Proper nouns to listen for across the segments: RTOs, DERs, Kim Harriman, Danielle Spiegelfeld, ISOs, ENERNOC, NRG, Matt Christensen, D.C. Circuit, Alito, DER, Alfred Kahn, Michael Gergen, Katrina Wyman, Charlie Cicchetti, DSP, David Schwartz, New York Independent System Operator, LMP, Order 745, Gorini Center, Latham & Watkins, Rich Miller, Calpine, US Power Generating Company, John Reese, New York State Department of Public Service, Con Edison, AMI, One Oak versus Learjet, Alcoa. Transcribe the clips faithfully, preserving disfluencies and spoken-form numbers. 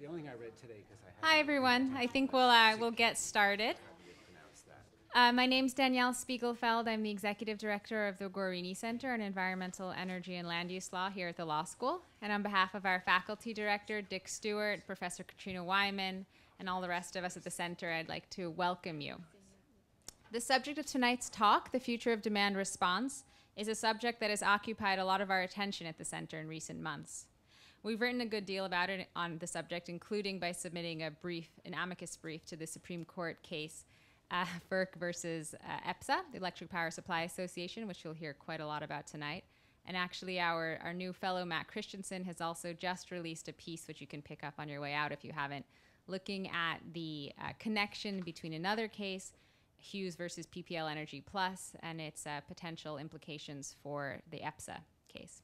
the only thing I read today, because I Hi, everyone. I think we'll, uh, we'll get started. Uh, my name's Danielle Spiegelfeld. I'm the Executive Director of the Gorini Center in Environmental, Energy, and Land Use Law here at the law school. And on behalf of our faculty director, Dick Stewart, Professor Katrina Wyman, and all the rest of us at the center, I'd like to welcome you. The subject of tonight's talk, the future of demand response, is a subject that has occupied a lot of our attention at the center in recent months. We've written a good deal about it on the subject, including by submitting a brief, an amicus brief to the Supreme Court case Uh, F E R C versus uh, E P S A, the Electric Power Supply Association, which you'll hear quite a lot about tonight. And actually our, our new fellow Matt Christensen has also just released a piece which you can pick up on your way out if you haven't, looking at the uh, connection between another case, Hughes versus P P L Energy Plus, and its uh, potential implications for the E P S A case.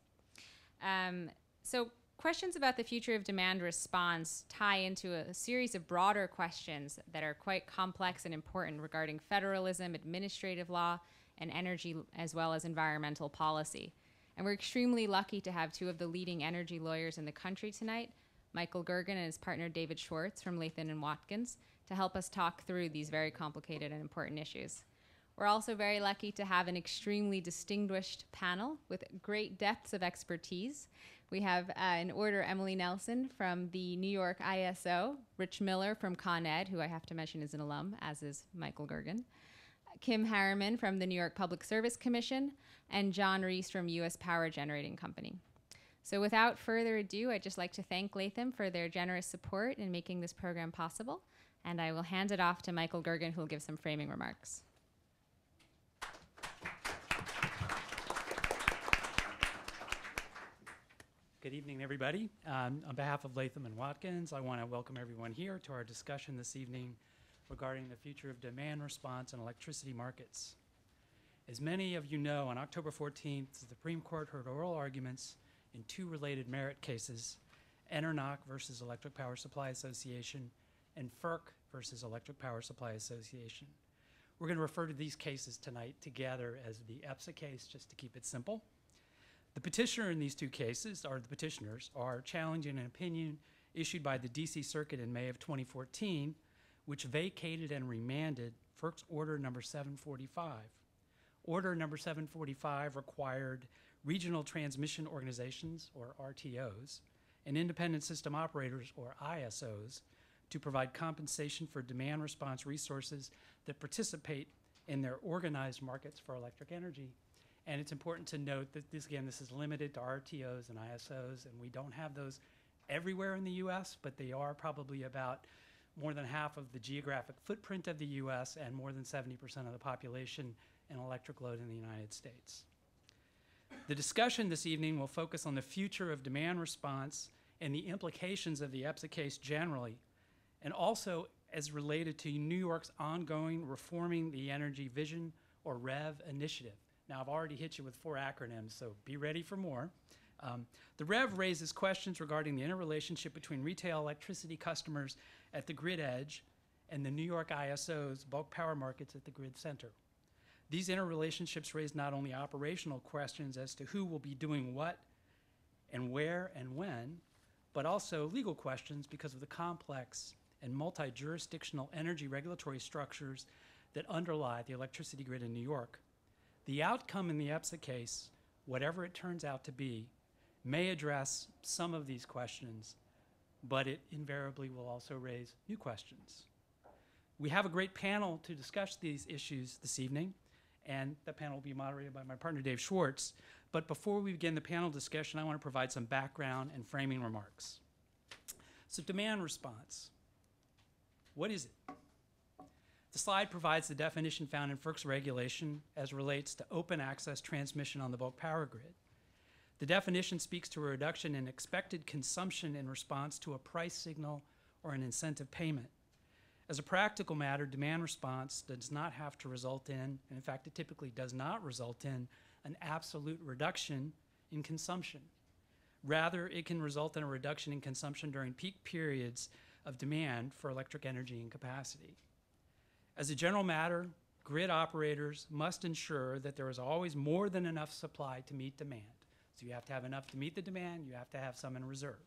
Um, so questions about the future of demand response tie into a, a series of broader questions that are quite complex and important regarding federalism, administrative law, and energy, as well as environmental policy. And we're extremely lucky to have two of the leading energy lawyers in the country tonight, Michael Gergen and his partner David Schwartz from Latham and Watkins, to help us talk through these very complicated and important issues. We're also very lucky to have an extremely distinguished panel with great depths of expertise. We have uh, in order Emily Nelson from the New York I S O, Rich Miller from Con Ed, who I have to mention is an alum, as is Michael Gergen, Kim Harriman from the New York Public Service Commission, and John Reese from U S Power Generating Company. So without further ado, I'd just like to thank Latham for their generous support in making this program possible, and I will hand it off to Michael Gergen, who will give some framing remarks. Good evening, everybody. Um, on behalf of Latham and Watkins, I want to welcome everyone here to our discussion this evening regarding the future of demand response in electricity markets. As many of you know, on October fourteenth, the Supreme Court heard oral arguments in two related merit cases, ENERNOC versus Electric Power Supply Association and F E R C versus Electric Power Supply Association. We're going to refer to these cases tonight together as the E P S A case, just to keep it simple. The petitioner in these two cases, or the petitioners, are challenging an opinion issued by the D C Circuit in May of twenty fourteen, which vacated and remanded F E R C's Order number seven forty-five. Order number seven forty-five required regional transmission organizations, or R T Os, and independent system operators, or I S Os, to provide compensation for demand response resources that participate in their organized markets for electric energy. And it's important to note that this, again, this is limited to R T Os and I S Os, and we don't have those everywhere in the U S, but they are probably about more than half of the geographic footprint of the U S and more than seventy percent of the population and electric load in the United States. The discussion this evening will focus on the future of demand response and the implications of the E P S A case generally, and also as related to New York's ongoing Reforming the Energy Vision, or R E V, initiative. Now, I've already hit you with four acronyms, so be ready for more. Um, the R E V raises questions regarding the interrelationship between retail electricity customers at the grid edge and the New York I S O's bulk power markets at the grid center. These interrelationships raise not only operational questions as to who will be doing what and where and when, but also legal questions because of the complex and multi-jurisdictional energy regulatory structures that underlie the electricity grid in New York. The outcome in the E P S A case, whatever it turns out to be, may address some of these questions, but it invariably will also raise new questions. We have a great panel to discuss these issues this evening, and the panel will be moderated by my partner, Dave Schwartz. But before we begin the panel discussion, I want to provide some background and framing remarks. So demand response, what is it? The slide provides the definition found in F E R C's regulation as relates to open access transmission on the bulk power grid. The definition speaks to a reduction in expected consumption in response to a price signal or an incentive payment. As a practical matter, demand response does not have to result in, and in fact it typically does not result in, an absolute reduction in consumption. Rather, it can result in a reduction in consumption during peak periods of demand for electric energy and capacity. As a general matter, grid operators must ensure that there is always more than enough supply to meet demand. So you have to have enough to meet the demand, you have to have some in reserve.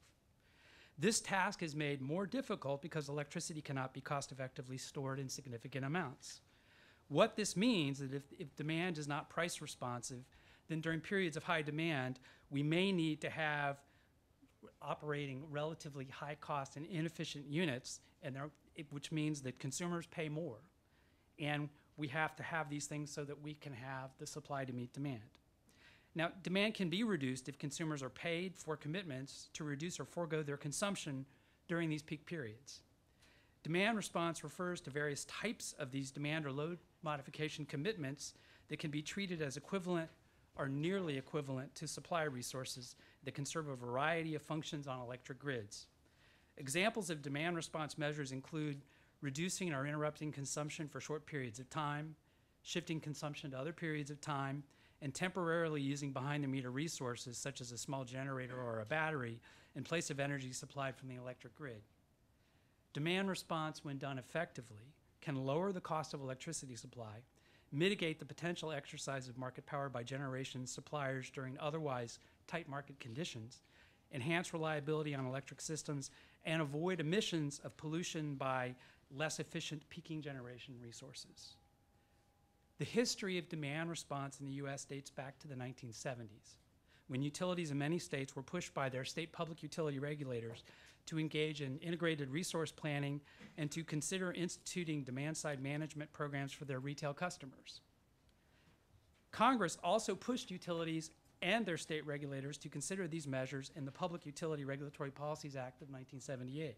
This task is made more difficult because electricity cannot be cost-effectively stored in significant amounts. What this means is that if, if demand is not price responsive, then during periods of high demand, we may need to have operating relatively high cost and inefficient units, and it, which means that consumers pay more. And we have to have these things so that we can have the supply to meet demand. Now, demand can be reduced if consumers are paid for commitments to reduce or forego their consumption during these peak periods. Demand response refers to various types of these demand or load modification commitments that can be treated as equivalent or nearly equivalent to supply resources that can serve a variety of functions on electric grids. Examples of demand response measures include reducing or interrupting consumption for short periods of time, shifting consumption to other periods of time, and temporarily using behind-the-meter resources such as a small generator or a battery in place of energy supplied from the electric grid. Demand response, when done effectively, can lower the cost of electricity supply, mitigate the potential exercise of market power by generation suppliers during otherwise tight market conditions, enhance reliability on electric systems, and avoid emissions of pollution by less efficient peaking generation resources. The history of demand response in the U S dates back to the nineteen seventies, when utilities in many states were pushed by their state public utility regulators to engage in integrated resource planning and to consider instituting demand-side management programs for their retail customers. Congress also pushed utilities and their state regulators to consider these measures in the Public Utility Regulatory Policies Act of nineteen seventy-eight.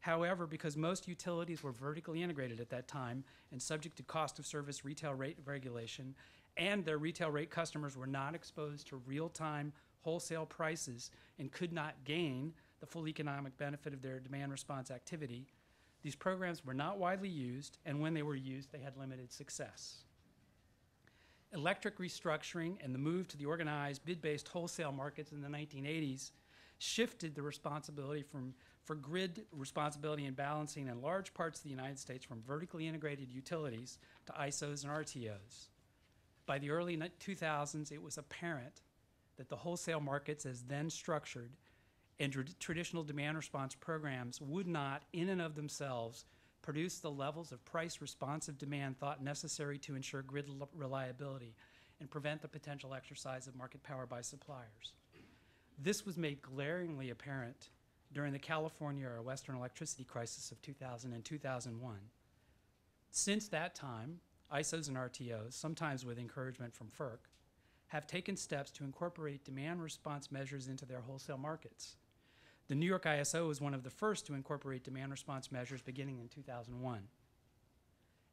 However, because most utilities were vertically integrated at that time and subject to cost of service retail rate regulation, and their retail rate customers were not exposed to real-time wholesale prices and could not gain the full economic benefit of their demand response activity, these programs were not widely used, and when they were used, they had limited success. Electric restructuring and the move to the organized bid-based wholesale markets in the nineteen eighties shifted the responsibility from for grid responsibility and balancing in large parts of the United States from vertically integrated utilities to I S Os and R T Os. By the early two thousands, it was apparent that the wholesale markets as then structured and tra traditional demand response programs would not, in and of themselves, produce the levels of price responsive demand thought necessary to ensure grid reliability and prevent the potential exercise of market power by suppliers. This was made glaringly apparent during the California or Western electricity crisis of two thousand and two thousand one. Since that time, I S Os and R T Os, sometimes with encouragement from FERC, have taken steps to incorporate demand response measures into their wholesale markets. The New York I S O was one of the first to incorporate demand response measures beginning in two thousand one.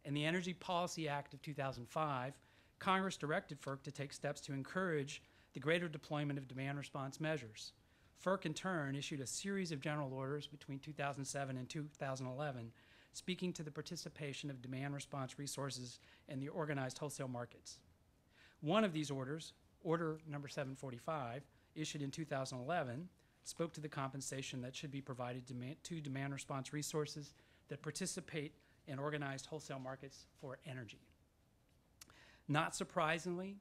In the Energy Policy Act of two thousand five, Congress directed FERC to take steps to encourage the greater deployment of demand response measures. FERC, in turn, issued a series of general orders between two thousand seven and two thousand eleven speaking to the participation of demand response resources in the organized wholesale markets. One of these orders, Order number seven forty-five, issued in two thousand eleven, spoke to the compensation that should be provided demand to demand response resources that participate in organized wholesale markets for energy. Not surprisingly,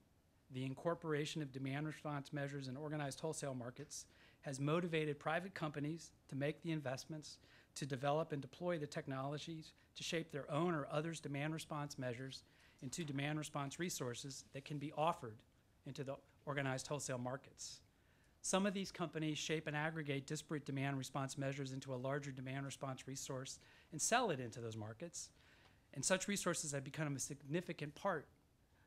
the incorporation of demand response measures in organized wholesale markets has motivated private companies to make the investments, to develop and deploy the technologies, to shape their own or others' demand response measures into demand response resources that can be offered into the organized wholesale markets. Some of these companies shape and aggregate disparate demand response measures into a larger demand response resource and sell it into those markets, and such resources have become a significant part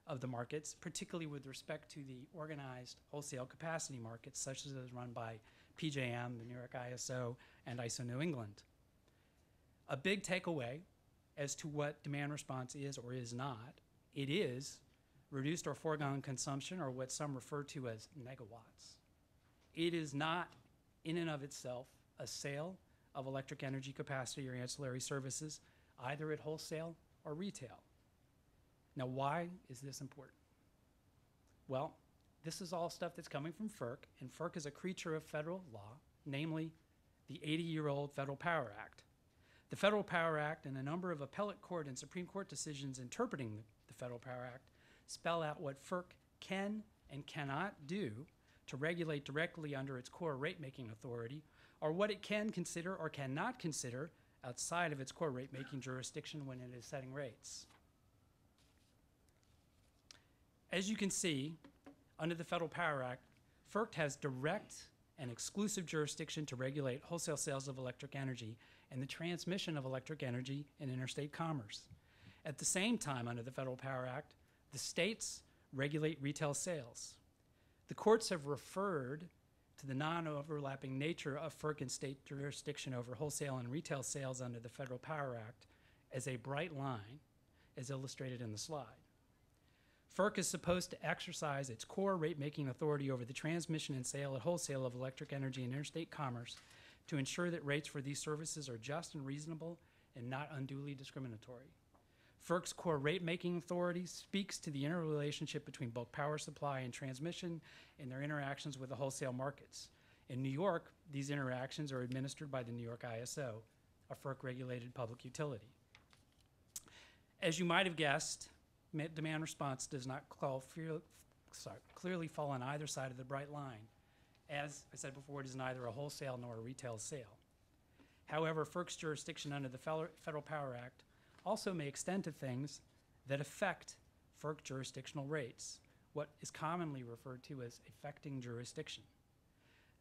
of the markets, particularly with respect to the organized wholesale capacity markets, such as those run by P J M, the New York I S O, and I S O New England. A big takeaway as to what demand response is or is not, it is reduced or foregone consumption, or what some refer to as megawatts. It is not, in and of itself, a sale of electric energy capacity or ancillary services, either at wholesale or retail. Now, why is this important? Well, this is all stuff that's coming from FERC, and FERC is a creature of federal law, namely the eighty-year-old Federal Power Act. The Federal Power Act and a number of appellate court and Supreme Court decisions interpreting the, the Federal Power Act spell out what FERC can and cannot do to regulate directly under its core rate-making authority or what it can consider or cannot consider outside of its core rate-making jurisdiction when it is setting rates. As you can see, under the Federal Power Act, F E R C has direct and exclusive jurisdiction to regulate wholesale sales of electric energy and the transmission of electric energy in interstate commerce. At the same time, under the Federal Power Act, the states regulate retail sales. The courts have referred to the non-overlapping nature of F E R C and state jurisdiction over wholesale and retail sales under the Federal Power Act as a bright line, as illustrated in the slide. F E R C is supposed to exercise its core rate-making authority over the transmission and sale and wholesale of electric energy and interstate commerce to ensure that rates for these services are just and reasonable and not unduly discriminatory. F E R C's core rate-making authority speaks to the interrelationship between bulk power supply and transmission and their interactions with the wholesale markets. In New York, these interactions are administered by the New York I S O, a F E R C-regulated public utility. As you might have guessed, demand response does not call sorry, clearly fall on either side of the bright line. As I said before, it is neither a wholesale nor a retail sale. However, F E R C's jurisdiction under the Federal Power Act also may extend to things that affect F E R C jurisdictional rates, what is commonly referred to as affecting jurisdiction.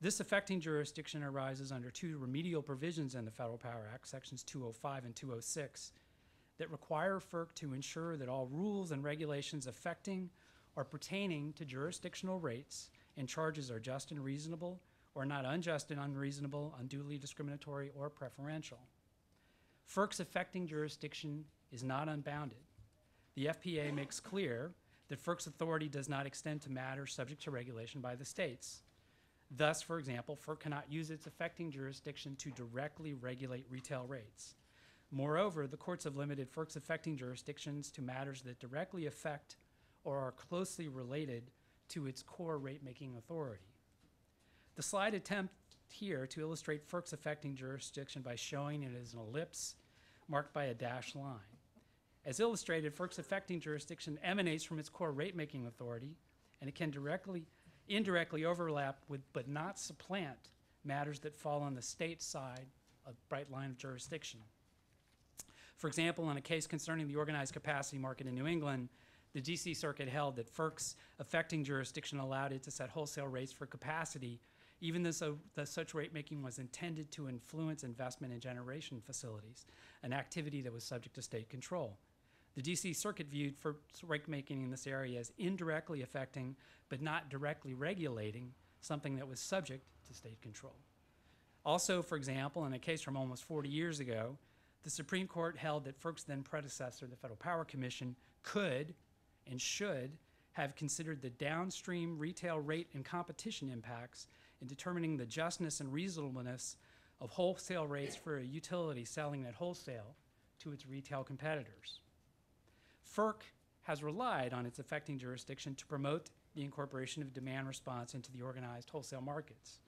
This affecting jurisdiction arises under two remedial provisions in the Federal Power Act, Sections two oh five and two oh six, that require F E R C to ensure that all rules and regulations affecting or pertaining to jurisdictional rates and charges are just and reasonable, or not unjust and unreasonable, unduly discriminatory, or preferential. F E R C's affecting jurisdiction is not unbounded. The F P A makes clear that F E R C's authority does not extend to matters subject to regulation by the states. Thus, for example, F E R C cannot use its affecting jurisdiction to directly regulate retail rates. Moreover, the courts have limited F E R C's affecting jurisdictions to matters that directly affect or are closely related to its core rate-making authority. The slide attempt here to illustrate F E R C's affecting jurisdiction by showing it as an ellipse marked by a dashed line. As illustrated, F E R C's affecting jurisdiction emanates from its core rate-making authority, and it can directly, indirectly overlap with but not supplant matters that fall on the state side of the bright line of jurisdiction. For example, in a case concerning the organized capacity market in New England, the D C Circuit held that F E R C's affecting jurisdiction allowed it to set wholesale rates for capacity even though so, such rate-making was intended to influence investment in generation facilities, an activity that was subject to state control. The D C Circuit viewed F E R C's rate-making in this area as indirectly affecting, but not directly regulating, something that was subject to state control. Also, for example, in a case from almost forty years ago, the Supreme Court held that F E R C's then predecessor, the Federal Power Commission, could and should have considered the downstream retail rate and competition impacts in determining the justness and reasonableness of wholesale rates for a utility selling at wholesale to its retail competitors. F E R C has relied on its affecting jurisdiction to promote the incorporation of demand response into the organized wholesale markets.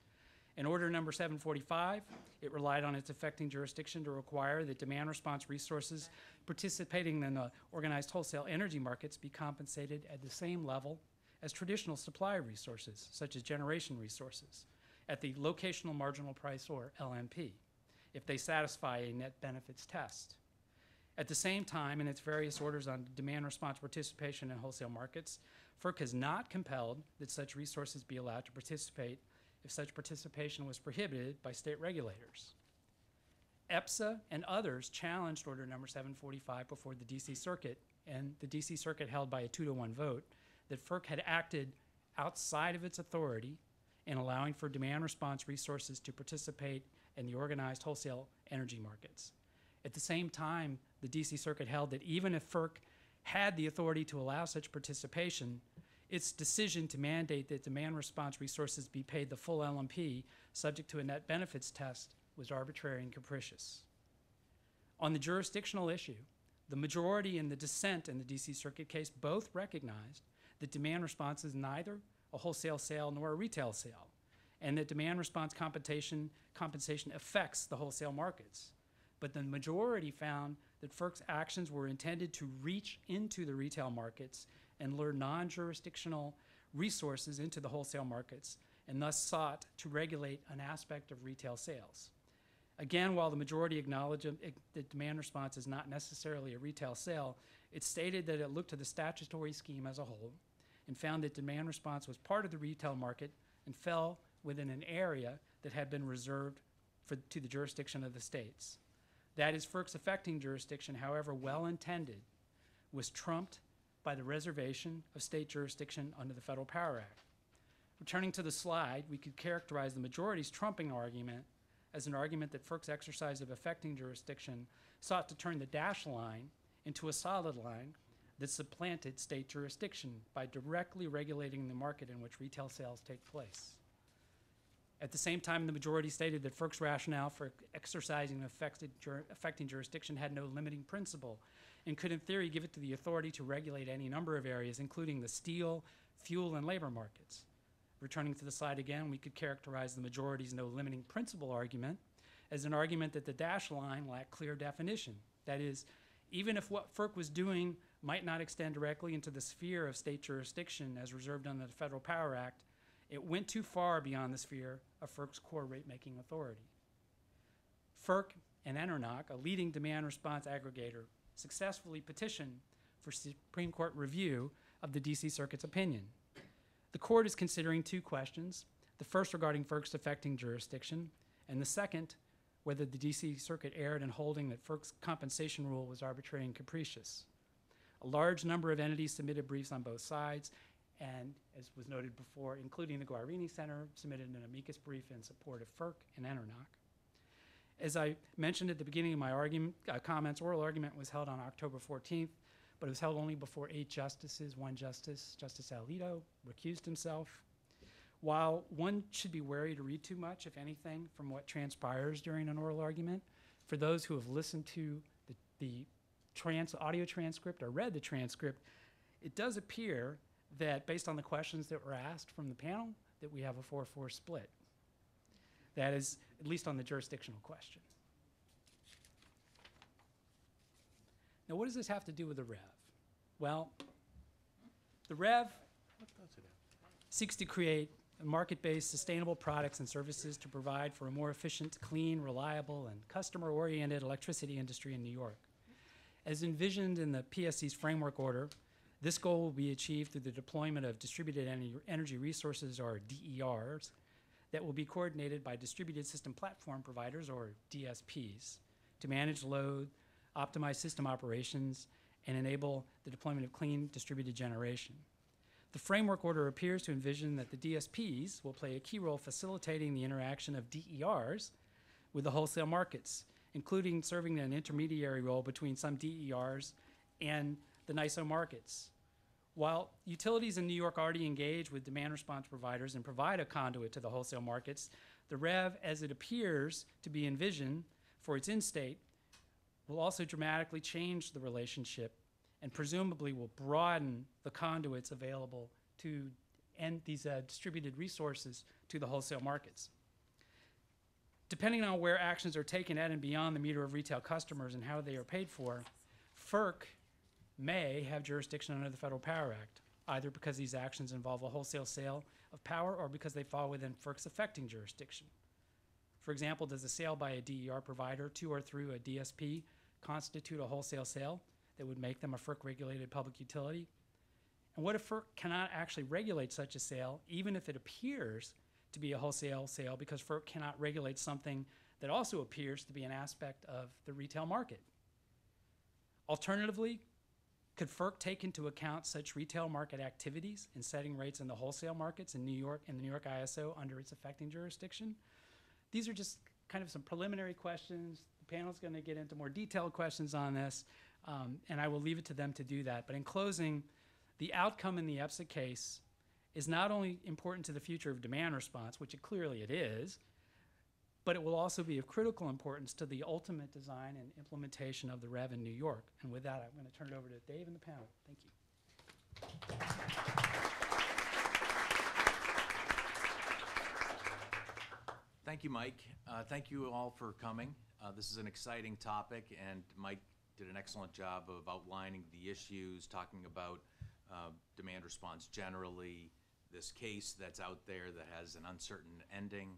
In Order Number seven forty-five, it relied on its affecting jurisdiction to require that demand response resources participating in the organized wholesale energy markets be compensated at the same level as traditional supply resources, such as generation resources, at the locational marginal price, or L M P, if they satisfy a net benefits test. At the same time, in its various orders on demand response participation in wholesale markets, F E R C has not compelled that such resources be allowed to participate if such participation was prohibited by state regulators. E P S A and others challenged Order Number seven forty-five before the D C Circuit, and the D C Circuit held by a two to one vote that F E R C had acted outside of its authority in allowing for demand response resources to participate in the organized wholesale energy markets. At the same time, the D C Circuit held that even if F E R C had the authority to allow such participation, its decision to mandate that demand response resources be paid the full L M P subject to a net benefits test was arbitrary and capricious. On the jurisdictional issue, the majority and the dissent in the D C Circuit case both recognized that demand response is neither a wholesale sale nor a retail sale, and that demand response compensation, compensation affects the wholesale markets. But the majority found that F E R C's actions were intended to reach into the retail markets and lure non-jurisdictional resources into the wholesale markets and thus sought to regulate an aspect of retail sales. Again, while the majority acknowledged that demand response is not necessarily a retail sale, it stated that it looked to the statutory scheme as a whole and found that demand response was part of the retail market and fell within an area that had been reserved for, to the jurisdiction of the states. That is, FERC's affecting jurisdiction, however well-intended, was trumped by the reservation of state jurisdiction under the Federal Power Act. Returning to the slide, we could characterize the majority's trumping argument as an argument that FERC's exercise of affecting jurisdiction sought to turn the dashed line into a solid line that supplanted state jurisdiction by directly regulating the market in which retail sales take place. At the same time, the majority stated that FERC's rationale for exercising affected jur- affecting jurisdiction had no limiting principle and could, in theory, give it to the authority to regulate any number of areas, including the steel, fuel, and labor markets. Returning to the slide again, we could characterize the majority's no limiting principle argument as an argument that the dashed line lacked clear definition. That is, even if what FERC was doing might not extend directly into the sphere of state jurisdiction as reserved under the Federal Power Act, it went too far beyond the sphere of FERC's core rate-making authority. FERC and ENERNOC, a leading demand response aggregator, successfully petitioned for Supreme Court review of the D C Circuit's opinion. The court is considering two questions, the first regarding FERC's affecting jurisdiction, and the second, whether the D C Circuit erred in holding that FERC's compensation rule was arbitrary and capricious. A large number of entities submitted briefs on both sides, and as was noted before, including the Gorini Center, submitted an amicus brief in support of FERC and ENERNOC. As I mentioned at the beginning of my argument, uh, comments, oral argument was held on October fourteenth, but it was held only before eight justices. One justice, Justice Alito, recused himself. While one should be wary to read too much, if anything, from what transpires during an oral argument, for those who have listened to the, the trans audio transcript or read the transcript, it does appear that based on the questions that were asked from the panel, that we have a four four split. That is, at least on the jurisdictional question. Now, what does this have to do with the REV? Well, the REV seeks to create market-based sustainable products and services to provide for a more efficient, clean, reliable, and customer-oriented electricity industry in New York. As envisioned in the P S C's framework order, this goal will be achieved through the deployment of distributed ener energy resources, or D E Rs, that will be coordinated by distributed system platform providers, or D S Ps, to manage load, optimize system operations, and enable the deployment of clean distributed generation. The framework order appears to envision that the D S Ps will play a key role facilitating the interaction of D E Rs with the wholesale markets, including serving an intermediary role between some D E Rs and the NYISO markets. While utilities in New York already engage with demand response providers and provide a conduit to the wholesale markets, the REV, as it appears to be envisioned for its in-state, will also dramatically change the relationship and presumably will broaden the conduits available to end these uh, distributed resources to the wholesale markets. Depending on where actions are taken at and beyond the meter of retail customers and how they are paid for, FERC may have jurisdiction under the Federal Power Act, either because these actions involve a wholesale sale of power or because they fall within FERC's affecting jurisdiction. For example, does a sale by a D E R provider to or through a D S P constitute a wholesale sale that would make them a FERC-regulated public utility? And what if FERC cannot actually regulate such a sale, even if it appears to be a wholesale sale, because FERC cannot regulate something that also appears to be an aspect of the retail market? Alternatively, could FERC take into account such retail market activities in setting rates in the wholesale markets in New York and the New York I S O under its affecting jurisdiction? These are just kind of some preliminary questions. The panel's going to get into more detailed questions on this, um, and I will leave it to them to do that. But in closing, the outcome in the E P S A case is not only important to the future of demand response, which it clearly it is, but it will also be of critical importance to the ultimate design and implementation of the REV in New York. And with that, I'm going to turn it over to Dave and the panel. Thank you. Thank you, Mike. Uh, thank you all for coming. Uh, this is an exciting topic, and Mike did an excellent job of outlining the issues, talking about uh, demand response generally, this case that's out there that has an uncertain ending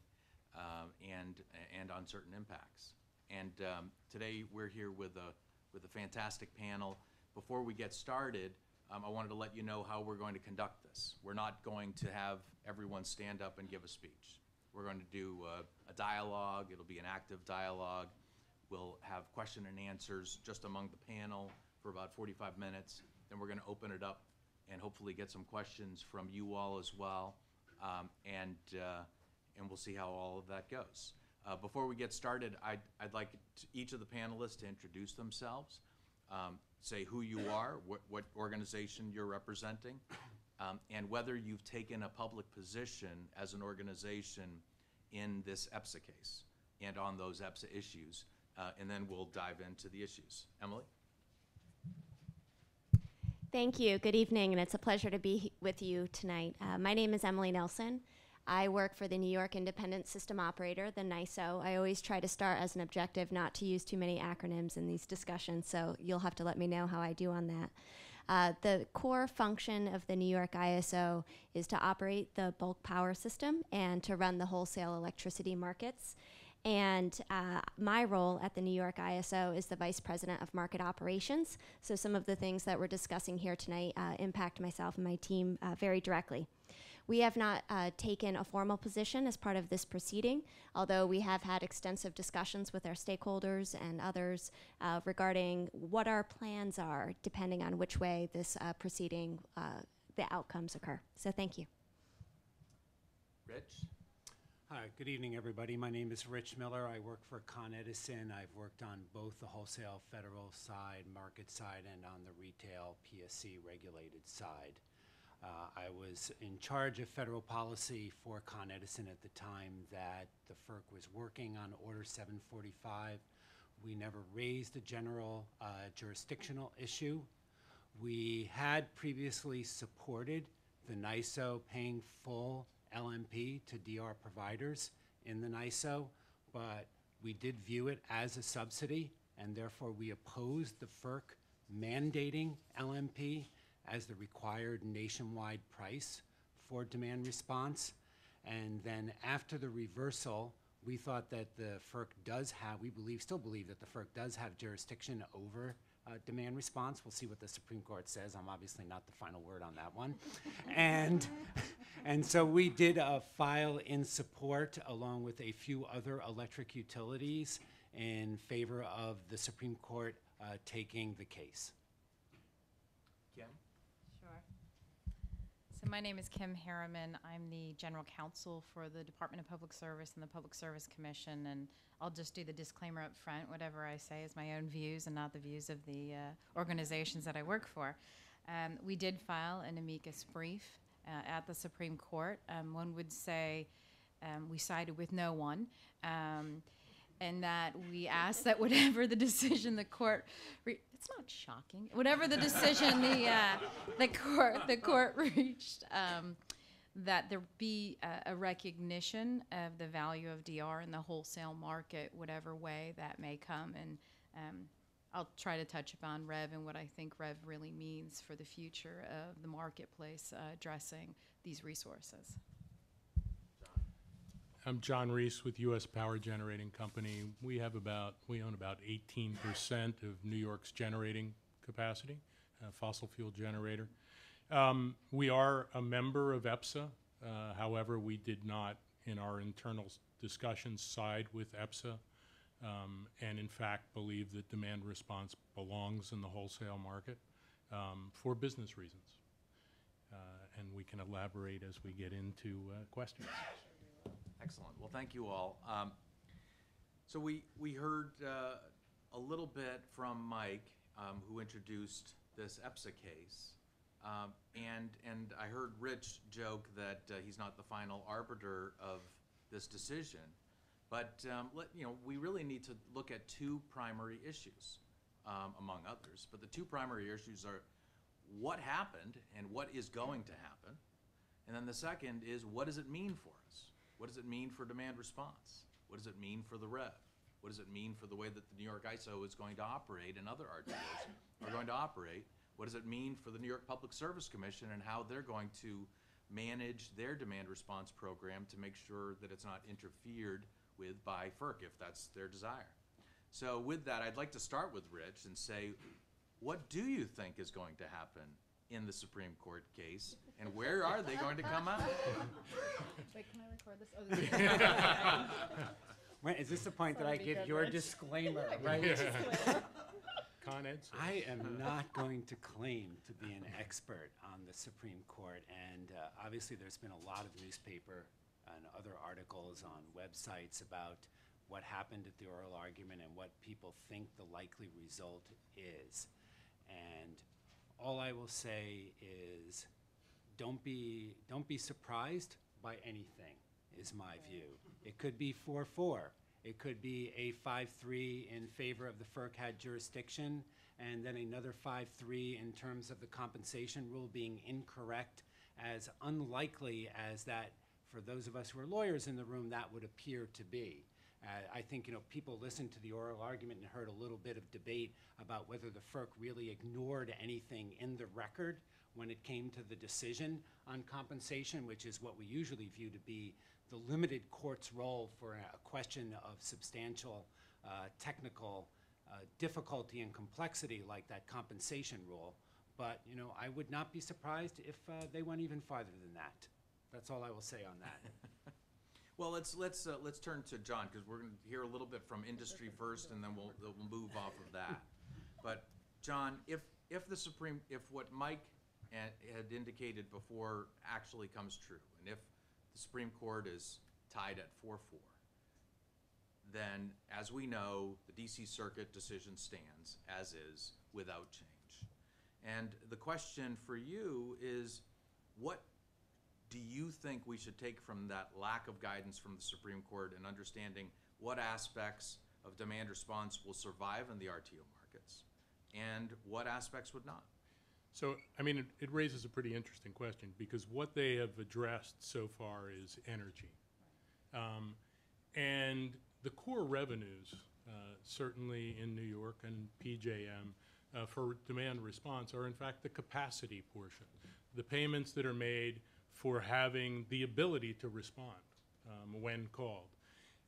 uh, and and uncertain impacts. And um, today we're here with a with a fantastic panel. Before we get started, um, I wanted to let you know how we're going to conduct this. We're not going to have everyone stand up and give a speech. We're going to do a, a dialogue. It'll be an active dialogue. We'll have question and answers just among the panel for about forty-five minutes. Then we're going to open it up and hopefully get some questions from you all as well. Um, and uh, and we'll see how all of that goes. Uh, before we get started, I'd, I'd like to, each of the panelists to introduce themselves, um, say who you are, what, what organization you're representing, um, and whether you've taken a public position as an organization in this E P S A case and on those E P S A issues, uh, and then we'll dive into the issues. Emily? Thank you. Good evening, and it's a pleasure to be with you tonight. Uh, my name is Emily Nelson. I work for the New York Independent System Operator, the N I S O. I always try to start as an objective not to use too many acronyms in these discussions, so you'll have to let me know how I do on that. Uh, the core function of the New York I S O is to operate the bulk power system and to run the wholesale electricity markets. And uh, my role at the New York I S O is the Vice President of Market Operations. So some of the things that we're discussing here tonight uh, impact myself and my team uh, very directly. We have not uh, taken a formal position as part of this proceeding, although we have had extensive discussions with our stakeholders and others uh, regarding what our plans are, depending on which way this uh, proceeding, uh, the outcomes occur. So thank you. Rich? Hi, good evening, everybody. My name is Rich Miller. I work for Con Edison. I've worked on both the wholesale federal side, market side, and on the retail P S C regulated side. Uh, I was in charge of federal policy for Con Edison at the time that the F E R C was working on Order seven forty-five. We never raised a general uh, jurisdictional issue. We had previously supported the N I S O paying full L M P to D R providers in the N I S O, but we did view it as a subsidy, and therefore we opposed the F E R C mandating L M P as the required nationwide price for demand response. And then after the reversal, we thought that the F E R C does have, we believe, still believe that the F E R C does have jurisdiction over Uh, demand response. We'll see what the Supreme Court says. I'm obviously not the final word on that one. and, and so we did uh, file in support along with a few other electric utilities in favor of the Supreme Court uh, taking the case. Kim? Sure. So my name is Kim Harriman. I'm the General Counsel for the Department of Public Service and the Public Service Commission, and I'll just do the disclaimer up front. Whatever I say is my own views and not the views of the uh, organizations that I work for. Um, we did file an amicus brief uh, at the Supreme Court. Um, one would say um, we sided with no one. Um, and that we asked that whatever the decision the court, re it's not shocking, whatever the decision the, uh, the court, the court reached, um, that there be a, a recognition of the value of D R in the wholesale market, whatever way that may come. And um, I'll try to touch upon REV and what I think REV really means for the future of the marketplace uh, addressing these resources. I'm John Reese with U S Power Generating Company. We have about, we own about eighteen percent of New York's generating capacity, a fossil fuel generator. Um, we are a member of E P S A. Uh, however, we did not, in our internal discussions, side with E P S A, um, and in fact believe that demand response belongs in the wholesale market um, for business reasons. Uh, and we can elaborate as we get into uh, questions. Excellent. Well, thank you all. Um, so we, we heard uh, a little bit from Mike, um, who introduced this E P S A case, um, and, and I heard Rich joke that uh, he's not the final arbiter of this decision. But um, let, you know, we really need to look at two primary issues, um, among others. But the two primary issues are what happened and what is going to happen. And then the second is, what does it mean for us? What does it mean for demand response? What does it mean for the REV? What does it mean for the way that the New York I S O is going to operate and other R T Os are going to operate? What does it mean for the New York Public Service Commission and how they're going to manage their demand response program to make sure that it's not interfered with by FERC if that's their desire. So with that, I'd like to start with Rich and say, what do you think is going to happen in the Supreme Court case, and where are they going to come out? Wait, can I record this? Oh, this Wait, is this the point that I give your disclaimer, right? Con Edison. I am not going to claim to be an expert on the Supreme Court, and uh, obviously there's been a lot of newspaper and other articles on websites about what happened at the oral argument and what people think the likely result is. And all I will say is don't be, don't be surprised by anything, is my view. It could be four four. It could be a five three in favor of the FERC had jurisdiction, and then another five three in terms of the compensation rule being incorrect, as unlikely as that, for those of us who are lawyers in the room, that would appear to be. Uh, I think, you know, people listened to the oral argument and heard a little bit of debate about whether the FERC really ignored anything in the record when it came to the decision on compensation, which is what we usually view to be the limited court's role for a question of substantial uh, technical uh, difficulty and complexity like that compensation rule. But, you know, I would not be surprised if uh, they went even farther than that. That's all I will say on that. Well, let's let's uh, let's turn to John, because we're going to hear a little bit from industry first, and then we'll we'll move off of that. But John, if if the Supreme, if what Mike had indicated before actually comes true, and if the Supreme Court is tied at four four, then as we know, the D C Circuit decision stands as is without change. And the question for you is, what do you think we should take from that lack of guidance from the Supreme Court and understanding what aspects of demand response will survive in the R T O markets and what aspects would not? So, I mean, it, it raises a pretty interesting question, because what they have addressed so far is energy. Um, and the core revenues, uh, certainly in New York and P J M, uh, for demand response are in fact the capacity portion, the payments that are made for having the ability to respond um, when called.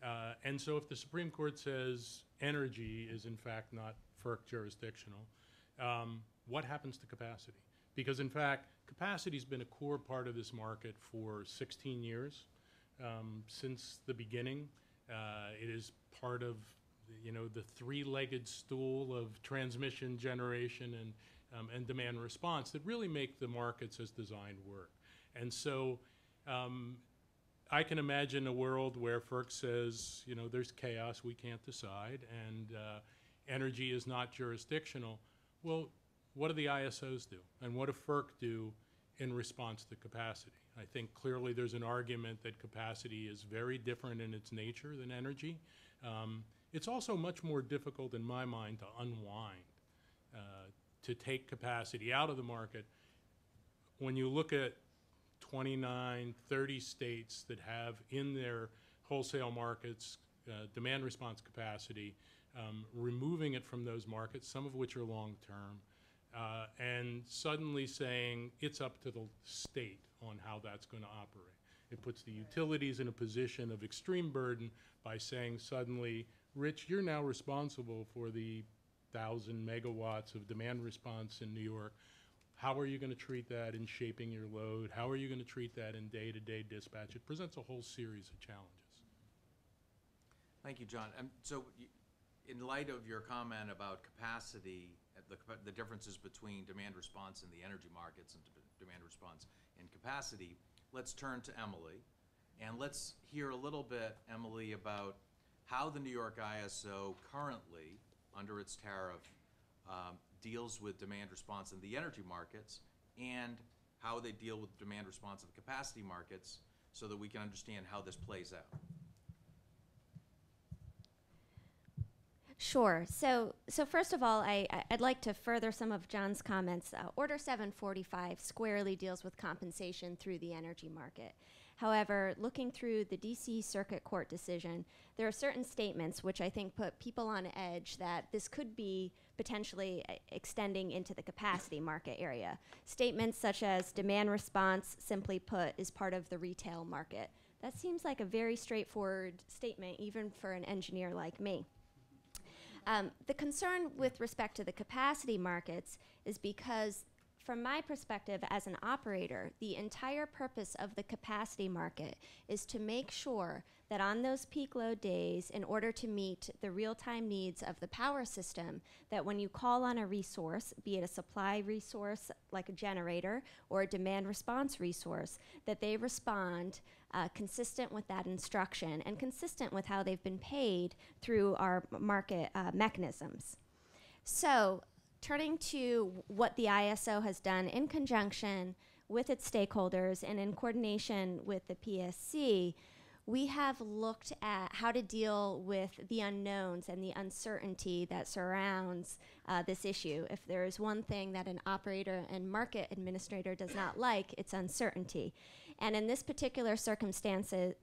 Uh, and so if the Supreme Court says energy is in fact not FERC jurisdictional, um, what happens to capacity? Because in fact, capacity's been a core part of this market for sixteen years um, since the beginning. Uh, it is part of, you know, the three-legged stool of transmission, generation, and, um, and demand response that really make the markets as designed work. And so um, I can imagine a world where FERC says, you know, there's chaos, we can't decide, and uh, energy is not jurisdictional. Well, what do the I S Os do? And what do FERC do in response to capacity? I think clearly there's an argument that capacity is very different in its nature than energy. Um, it's also much more difficult in my mind to unwind, uh, to take capacity out of the market. When you look at twenty-nine, thirty states that have in their wholesale markets uh, demand response capacity, um, removing it from those markets, some of which are long-term, uh, and suddenly saying it's up to the state on how that's going to operate. It puts the utilities in a position of extreme burden by saying suddenly, Rich, you're now responsible for the one thousand megawatts of demand response in New York. How are you going to treat that in shaping your load? How are you going to treat that in day-to-day dispatch? It presents a whole series of challenges. Thank you, John. Um, so in light of your comment about capacity, the, the differences between demand response in the energy markets and demand response in capacity, let's turn to Emily. And let's hear a little bit, Emily, about how the New York I S O currently, under its tariff, um, deals with demand response in the energy markets and how they deal with demand response in the capacity markets so that we can understand how this plays out. Sure. So, so first of all, I, I'd like to further some of John's comments. Uh, Order seven forty-five squarely deals with compensation through the energy market. However, looking through the D C Circuit Court decision, there are certain statements which I think put people on edge that this could be potentially uh, extending into the capacity market area. Statements such as demand response, simply put, is part of the retail market. That seems like a very straightforward statement, even for an engineer like me. Um, the concern with respect to the capacity markets is because, from my perspective as an operator, the entire purpose of the capacity market is to make sure that on those peak load days, in order to meet the real-time needs of the power system, that when you call on a resource, be it a supply resource like a generator or a demand response resource, that they respond uh, consistent with that instruction and consistent with how they've been paid through our market uh, mechanisms. So, turning to what the I S O has done in conjunction with its stakeholders and in coordination with the P S C, we have looked at how to deal with the unknowns and the uncertainty that surrounds uh, this issue. If there is one thing that an operator and market administrator does not like, it's uncertainty. And in this particular circumstance,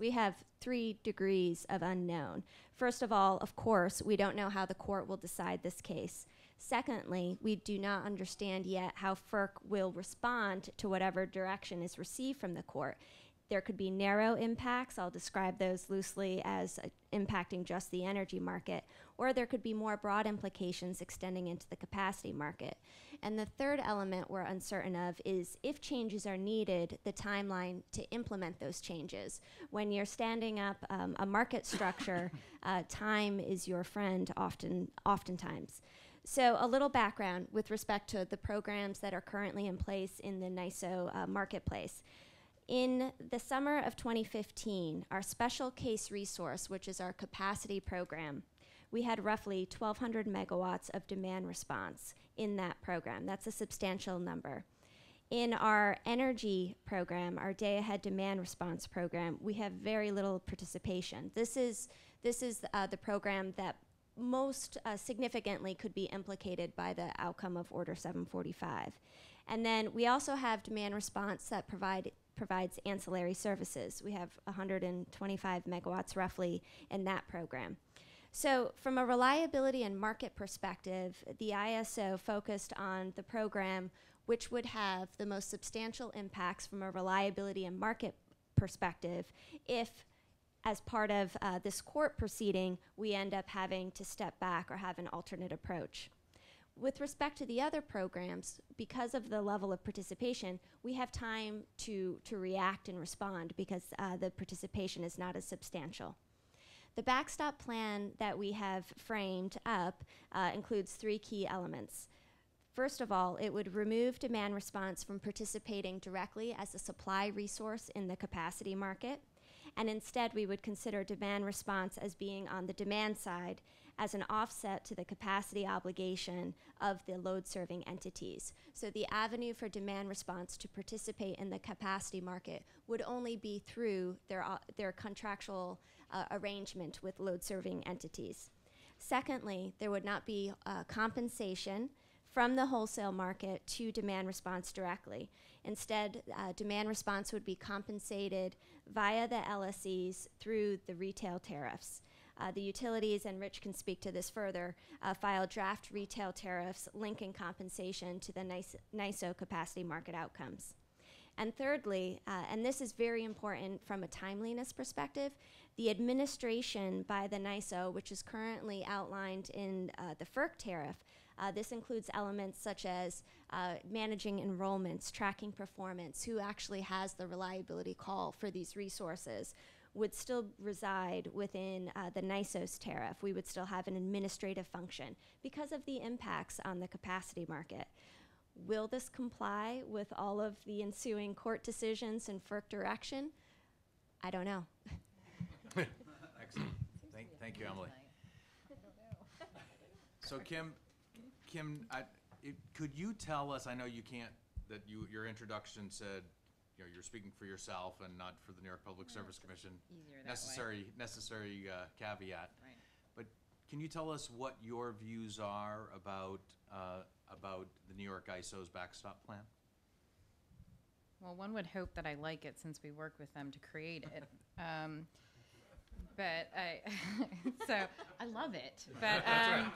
we have three degrees of unknown. First of all, of course, we don't know how the court will decide this case. Secondly, we do not understand yet how FERC will respond to whatever direction is received from the court. There could be narrow impacts, I'll describe those loosely as uh, impacting just the energy market, or there could be more broad implications extending into the capacity market. And the third element we're uncertain of is, if changes are needed, the timeline to implement those changes. When you're standing up um, a market structure, uh, time is your friend often, oftentimes. So a little background with respect to the programs that are currently in place in the N Y I S O uh, marketplace. In the summer of twenty fifteen, our special case resource, which is our capacity program, we had roughly twelve hundred megawatts of demand response in that program. That's a substantial number. In our energy program, our day-ahead demand response program, we have very little participation. This is, this is uh, the program that most uh, significantly could be implicated by the outcome of Order seven forty-five. And then we also have demand response that provide provides ancillary services. We have one hundred twenty-five megawatts roughly in that program. So from a reliability and market perspective, the I S O focused on the program which would have the most substantial impacts from a reliability and market perspective if, as part of uh, this court proceeding, we end up having to step back or have an alternate approach. With respect to the other programs, because of the level of participation, we have time to, to react and respond because uh, the participation is not as substantial. The backstop plan that we have framed up uh, includes three key elements. First of all, it would remove demand response from participating directly as a supply resource in the capacity market, and instead we would consider demand response as being on the demand side as an offset to the capacity obligation of the load-serving entities. So the avenue for demand response to participate in the capacity market would only be through their, uh, their contractual uh, arrangement with load-serving entities. Secondly, there would not be uh, compensation from the wholesale market to demand response directly. Instead, uh, demand response would be compensated via the L S Es through the retail tariffs. Uh, the utilities, and Rich can speak to this further, uh, filed draft retail tariffs linking compensation to the N Y I S O capacity market outcomes. And thirdly, uh, and this is very important from a timeliness perspective, the administration by the N Y I S O, which is currently outlined in uh, the FERC tariff, uh, this includes elements such as uh, managing enrollments, tracking performance, who actually has the reliability call for these resources, would still reside within uh, the N Y I S O's tariff. We would still have an administrative function because of the impacts on the capacity market. Will this comply with all of the ensuing court decisions and FERC direction? I don't know. Excellent. Thank, thank you, Emily. So Kim, Kim, I, it, could you tell us, I know you can't, that you, your introduction said you're speaking for yourself and not for the New York Public yeah, Service Commission. Necessary, necessary uh, caveat. Right. But can you tell us what your views are about uh, about the New York I S O's backstop plan? Well, one would hope that I like it since we work with them to create it. Um, but I, so I love it. But um,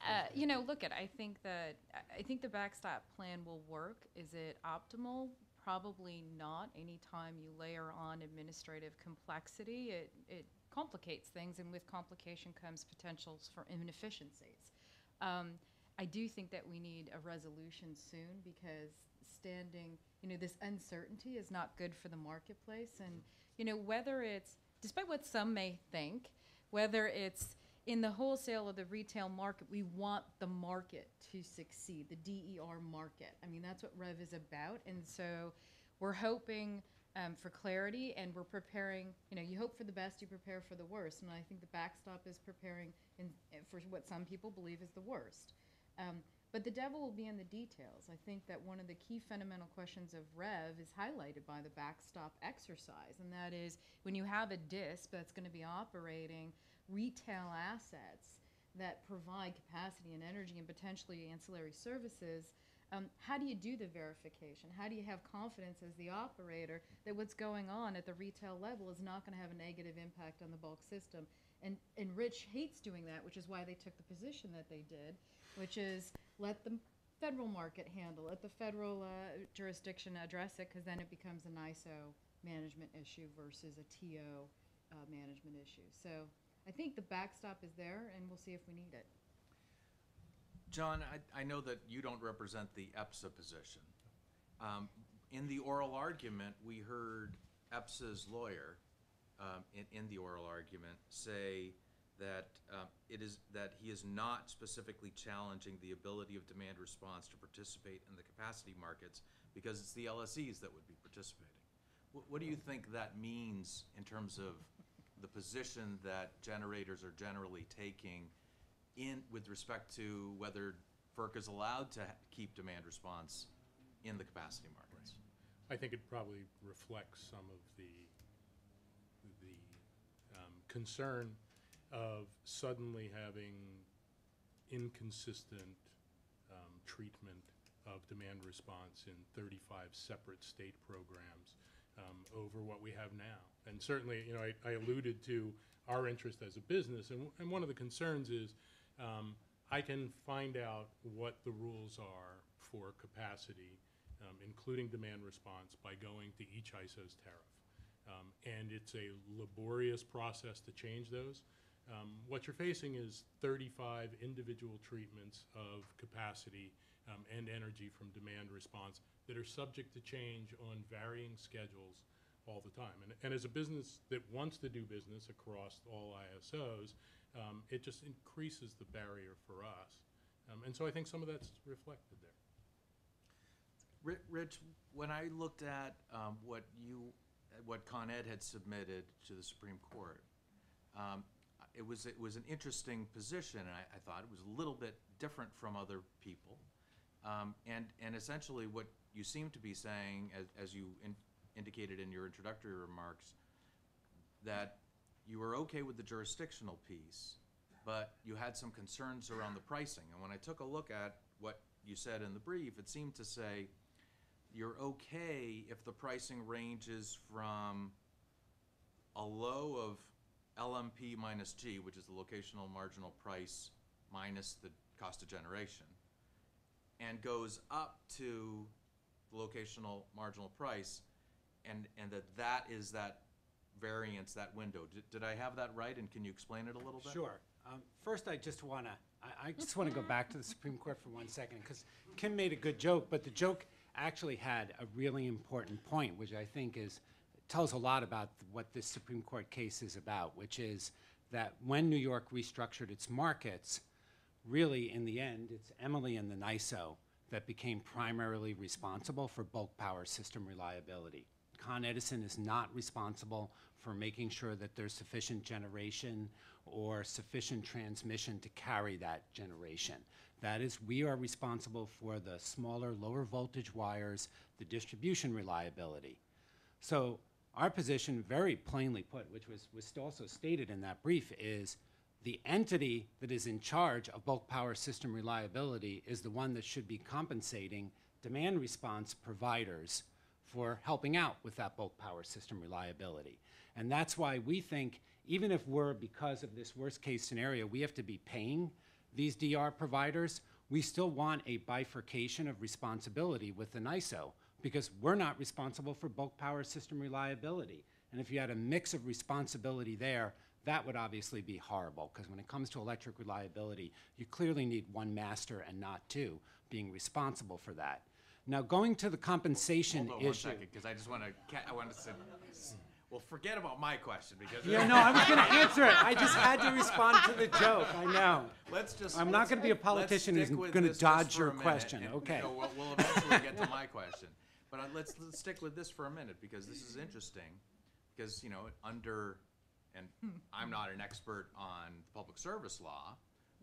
uh, you know, look at I think that I think the backstop plan will work. Is it optimal? Probably not. Anytime you layer on administrative complexity, it it complicates things, and with complication comes potentials for inefficiencies. Um, I do think that we need a resolution soon because standing, you know, this uncertainty is not good for the marketplace. And, you know, whether it's, despite what some may think, whether it's in the wholesale or the retail market, we want the market to succeed, the D E R market. I mean, that's what REV is about. And so we're hoping um, for clarity, and we're preparing, you know, you hope for the best, you prepare for the worst. And I think the backstop is preparing in, for what some people believe is the worst. Um, but the devil will be in the details. I think that one of the key fundamental questions of REV is highlighted by the backstop exercise, and that is when you have a D S P that's going to be operating retail assets that provide capacity and energy and potentially ancillary services, um, how do you do the verification? How do you have confidence as the operator that what's going on at the retail level is not going to have a negative impact on the bulk system? And, and Rich hates doing that, which is why they took the position that they did, which is let the federal market handle it, the federal uh, jurisdiction address it, because then it becomes an I S O management issue versus a T O uh, management issue. So I think the backstop is there, and we'll see if we need it. John, I, I know that you don't represent the E P S A position. Um, in the oral argument, we heard E P S A's lawyer Um, in, in the oral argument, say that um, it is that he is not specifically challenging the ability of demand response to participate in the capacity markets because it's the L S Es that would be participating. What, what do you think that means in terms of the position that generators are generally taking in with respect to whether FERC is allowed to ha keep demand response in the capacity markets? Right. I think it probably reflects some of the the um, concern of suddenly having inconsistent um, treatment of demand response in thirty-five separate state programs um, over what we have now. And certainly, you know, I, I alluded to our interest as a business, and, and one of the concerns is um, I can find out what the rules are for capacity, um, including demand response, by going to each I S O's tariff. Um, and it's a laborious process to change those. Um, what you're facing is thirty-five individual treatments of capacity um, and energy from demand response that are subject to change on varying schedules all the time. And, and as a business that wants to do business across all I S Os, um, it just increases the barrier for us. Um, and so I think some of that's reflected there. Rich, when I looked at um, what you what Con Ed had submitted to the Supreme Court, um, it was it was an interesting position, and I, I thought it was a little bit different from other people, um, and and essentially what you seem to be saying, as, as you in indicated in your introductory remarks, that you were okay with the jurisdictional piece, but you had some concerns around the pricing. And when I took a look at what you said in the brief, it seemed to say you're okay if the pricing ranges from a low of L M P minus G, which is the locational marginal price minus the cost of generation, and goes up to the locational marginal price, and, and that that is that variance, that window. Did, did I have that right, and can you explain it a little bit? Sure. Um, first, I just want to I, I just want to go back to the Supreme Court for one second, because Kim made a good joke, but the joke actually had a really important point, which I think is tells a lot about th what this Supreme Court case is about, which is that when New York restructured its markets, really in the end, it's Emily and the N Y I S O that became primarily responsible for bulk power system reliability. Con Edison is not responsible for making sure that there's sufficient generation or sufficient transmission to carry that generation. That is, we are responsible for the smaller, lower voltage wires, the distribution reliability. So our position, very plainly put, which was, was also stated in that brief, is the entity that is in charge of bulk power system reliability is the one that should be compensating demand response providers for helping out with that bulk power system reliability. And that's why we think, even if we're, because of this worst case scenario, we have to be paying these D R providers, we still want a bifurcation of responsibility with an I S O, because we're not responsible for bulk power system reliability. And if you had a mix of responsibility there, that would obviously be horrible, because when it comes to electric reliability, you clearly need one master and not two being responsible for that. Now, going to the compensation issue. Hold on one second, because I just want to, I want to say, well, forget about my question, because. Yeah, no, I was going to answer it. I just had to respond to the joke. I know. Let's just. I'm not going to be a politician who's going to dodge your question. Okay. You know, we'll, we'll eventually get to my question. But uh, let's, let's stick with this for a minute, because this is interesting, because, you know, under, and I'm not an expert on public service law,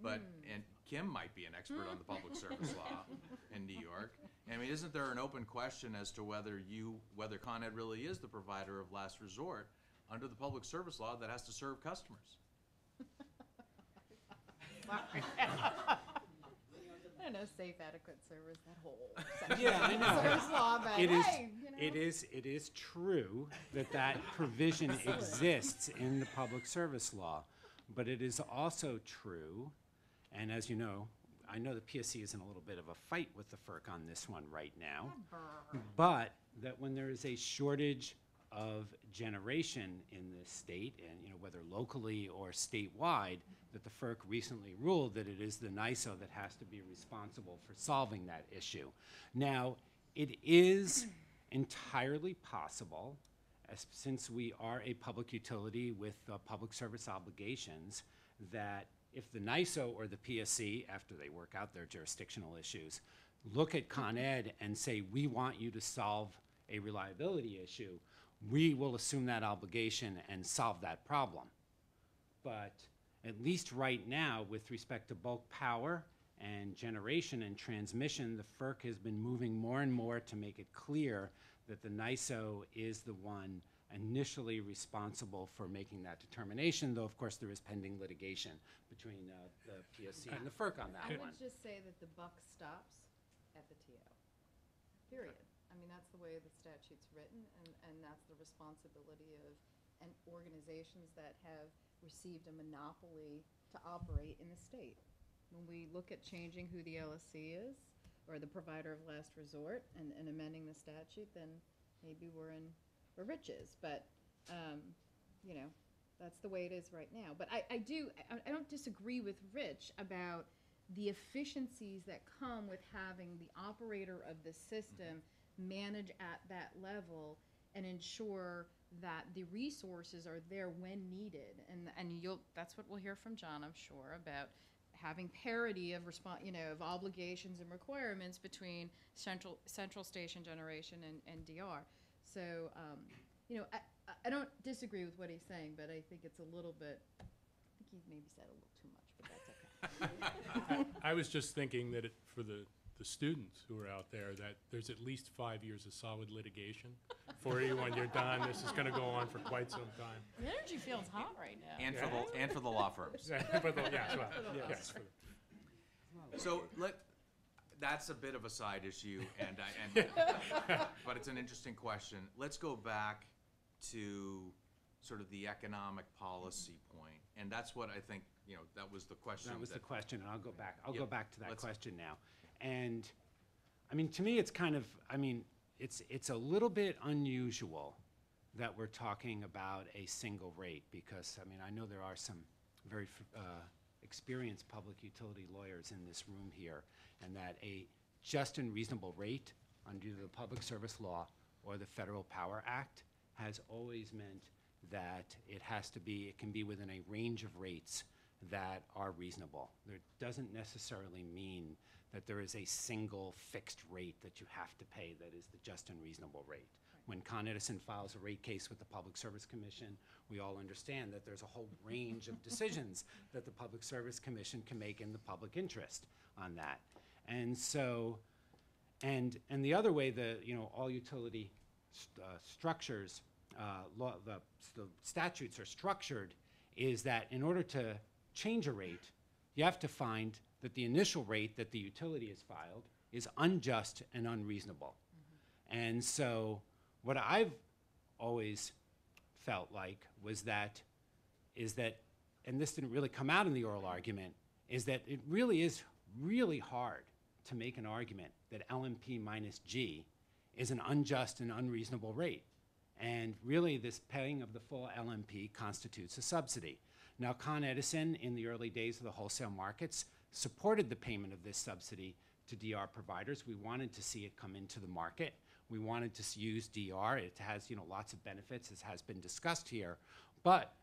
but, and Kim might be an expert on the public service law in New York. I mean, isn't there an open question as to whether you, whether Con Ed really is the provider of last resort under the public service law that has to serve customers? I don't know, safe, adequate service, that whole section. Yeah, I know. Service law, but it, hey, is, you know. it, is, it is true that that provision exists in the public service law, but it is also true, and as you know, I know the P S C is in a little bit of a fight with the F E R C on this one right now, but that when there is a shortage of generation in this state, and you know, whether locally or statewide, that the F E R C recently ruled that it is the N I S O that has to be responsible for solving that issue. Now, it is entirely possible, as, since we are a public utility with uh, public service obligations, that if the N I S O or the P S C, after they work out their jurisdictional issues, look at Con Ed and say, we want you to solve a reliability issue, we will assume that obligation and solve that problem. But at least right now, with respect to bulk power and generation and transmission, the F E R C has been moving more and more to make it clear that the N I S O is the one initially responsible for making that determination, though of course there is pending litigation between uh, the P S C and the F E R C on that I one. I would just say that the buck stops at the T O, period. I mean, that's the way the statute's written, and, and that's the responsibility of and organizations that have received a monopoly to operate in the state. When we look at changing who the L S C is, or the provider of last resort, and, and amending the statute, then maybe we're in riches, but um, you know, that's the way it is right now. But I, I do, I, I don't disagree with Rich about the efficiencies that come with having the operator of the system manage at that level and ensure that the resources are there when needed. And and you'll, that's what we'll hear from John, I'm sure, about having parity of respons- you know, of obligations and requirements between central central station generation and, and D R. So, um, you know, I, I don't disagree with what he's saying, but I think it's a little bit, I think he's maybe said a little too much, but that's okay. I, I was just thinking that it, for the, the students who are out there, that there's at least five years of solid litigation for you when you're done. This is going to go on for quite some time. The energy field's hot right now. And, yeah. for, the, and for the law firms. for the, yeah, well, yeah. Yes, for the. So, let That's a bit of a side issue, and, I, and but it's an interesting question. Let's go back to sort of the economic policy point, and that's what I think. You know, that was the question. That was that the question, and I'll go back. I'll yep. go back to that Let's question now. And I mean, to me, it's kind of. I mean, it's it's a little bit unusual that we're talking about a single rate, because I mean, I know there are some very uh, experienced public utility lawyers in this room here, and that a just and reasonable rate under the public service law or the Federal Power Act has always meant that it has to be, it can be within a range of rates that are reasonable. There doesn't necessarily mean that there is a single fixed rate that you have to pay that is the just and reasonable rate. Right. When Con Edison files a rate case with the Public Service Commission, we all understand that there's a whole range of decisions that the Public Service Commission can make in the public interest on that. And so, and and the other way the you know all utility st uh, structures, uh, law, the, the statutes are structured, is that in order to change a rate, you have to find that the initial rate that the utility has filed is unjust and unreasonable. Mm-hmm. And so what I've always felt like was that, is that, and this didn't really come out in the oral argument, is that it really is really hard to make an argument that L M P minus G is an unjust and unreasonable rate. And really, this paying of the full L M P constitutes a subsidy. Now, Con Edison, in the early days of the wholesale markets, supported the payment of this subsidy to D R providers. We wanted to see it come into the market. We wanted to use D R. It has, you know, lots of benefits, as has been discussed here. But,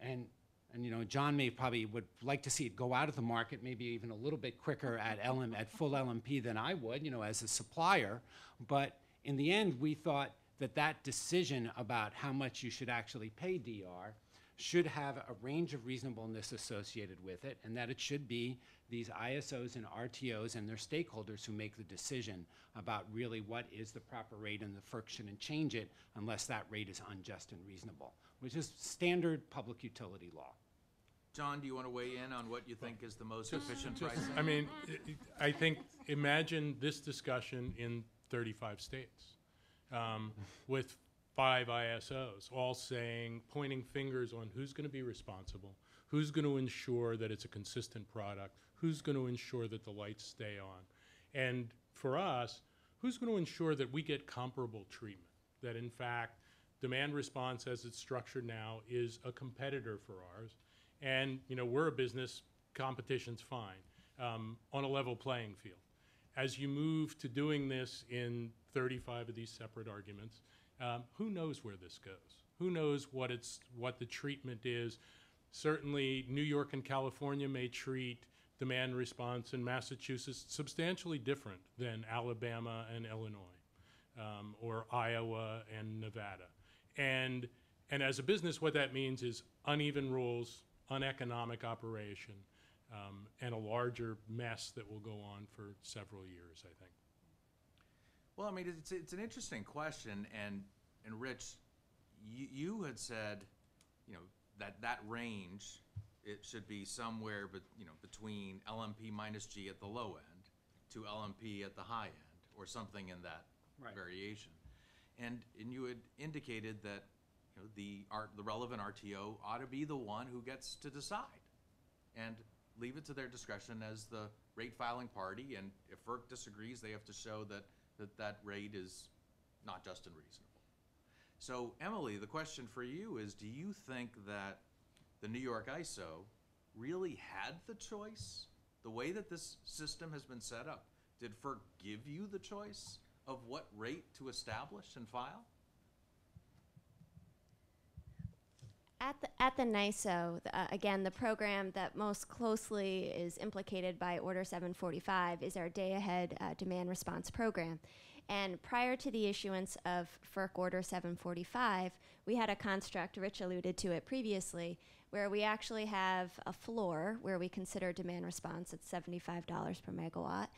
and, and you know, John may probably would like to see it go out of the market, maybe even a little bit quicker at L M, at full L M P than I would, you know, as a supplier. But in the end, we thought that that decision about how much you should actually pay D R should have a range of reasonableness associated with it, and that it should be these I S Os and R T Os and their stakeholders who make the decision about really what is the proper rate, and the F E R C shouldn't change it unless that rate is unjust and reasonable, which is standard public utility law. John, do you want to weigh in on what you think is the most just, efficient just pricing? I mean, I think, imagine this discussion in thirty-five states. Um, with five I S Os, all saying, pointing fingers on who's going to be responsible, who's going to ensure that it's a consistent product, who's going to ensure that the lights stay on. And for us, who's going to ensure that we get comparable treatment, that in fact, demand response as it's structured now is a competitor for ours. And, you know, we're a business, competition's fine, um, on a level playing field. As you move to doing this in thirty-five of these separate arguments, um, who knows where this goes? Who knows what it's, what the treatment is? Certainly, New York and California may treat demand response in Massachusetts substantially different than Alabama and Illinois, um, or Iowa and Nevada. And, and as a business, what that means is uneven rules, uneconomic operation, Um, and a larger mess that will go on for several years, I think. Well, I mean, it's, it's an interesting question, and, and Rich, you, you had said, you know, that that range, it should be somewhere, but, you know, between L M P minus G at the low end to L M P at the high end, or something in that right. variation. And, and you had indicated that, you know, the, art, the relevant R T O ought to be the one who gets to decide. And leave it to their discretion as the rate filing party, and if F E R C disagrees, they have to show that that, that rate is not just and reasonable. So Emily, the question for you is, do you think that the New York I S O really had the choice? The way that this system has been set up, did F E R C give you the choice of what rate to establish and file? At the, at the N I S O, the, uh, again, the program that most closely is implicated by Order seven forty-five is our day-ahead uh, demand response program. And prior to the issuance of F E R C Order seven forty-five, we had a construct, Rich alluded to it previously, where we actually have a floor where we consider demand response at seventy-five dollars per megawatt.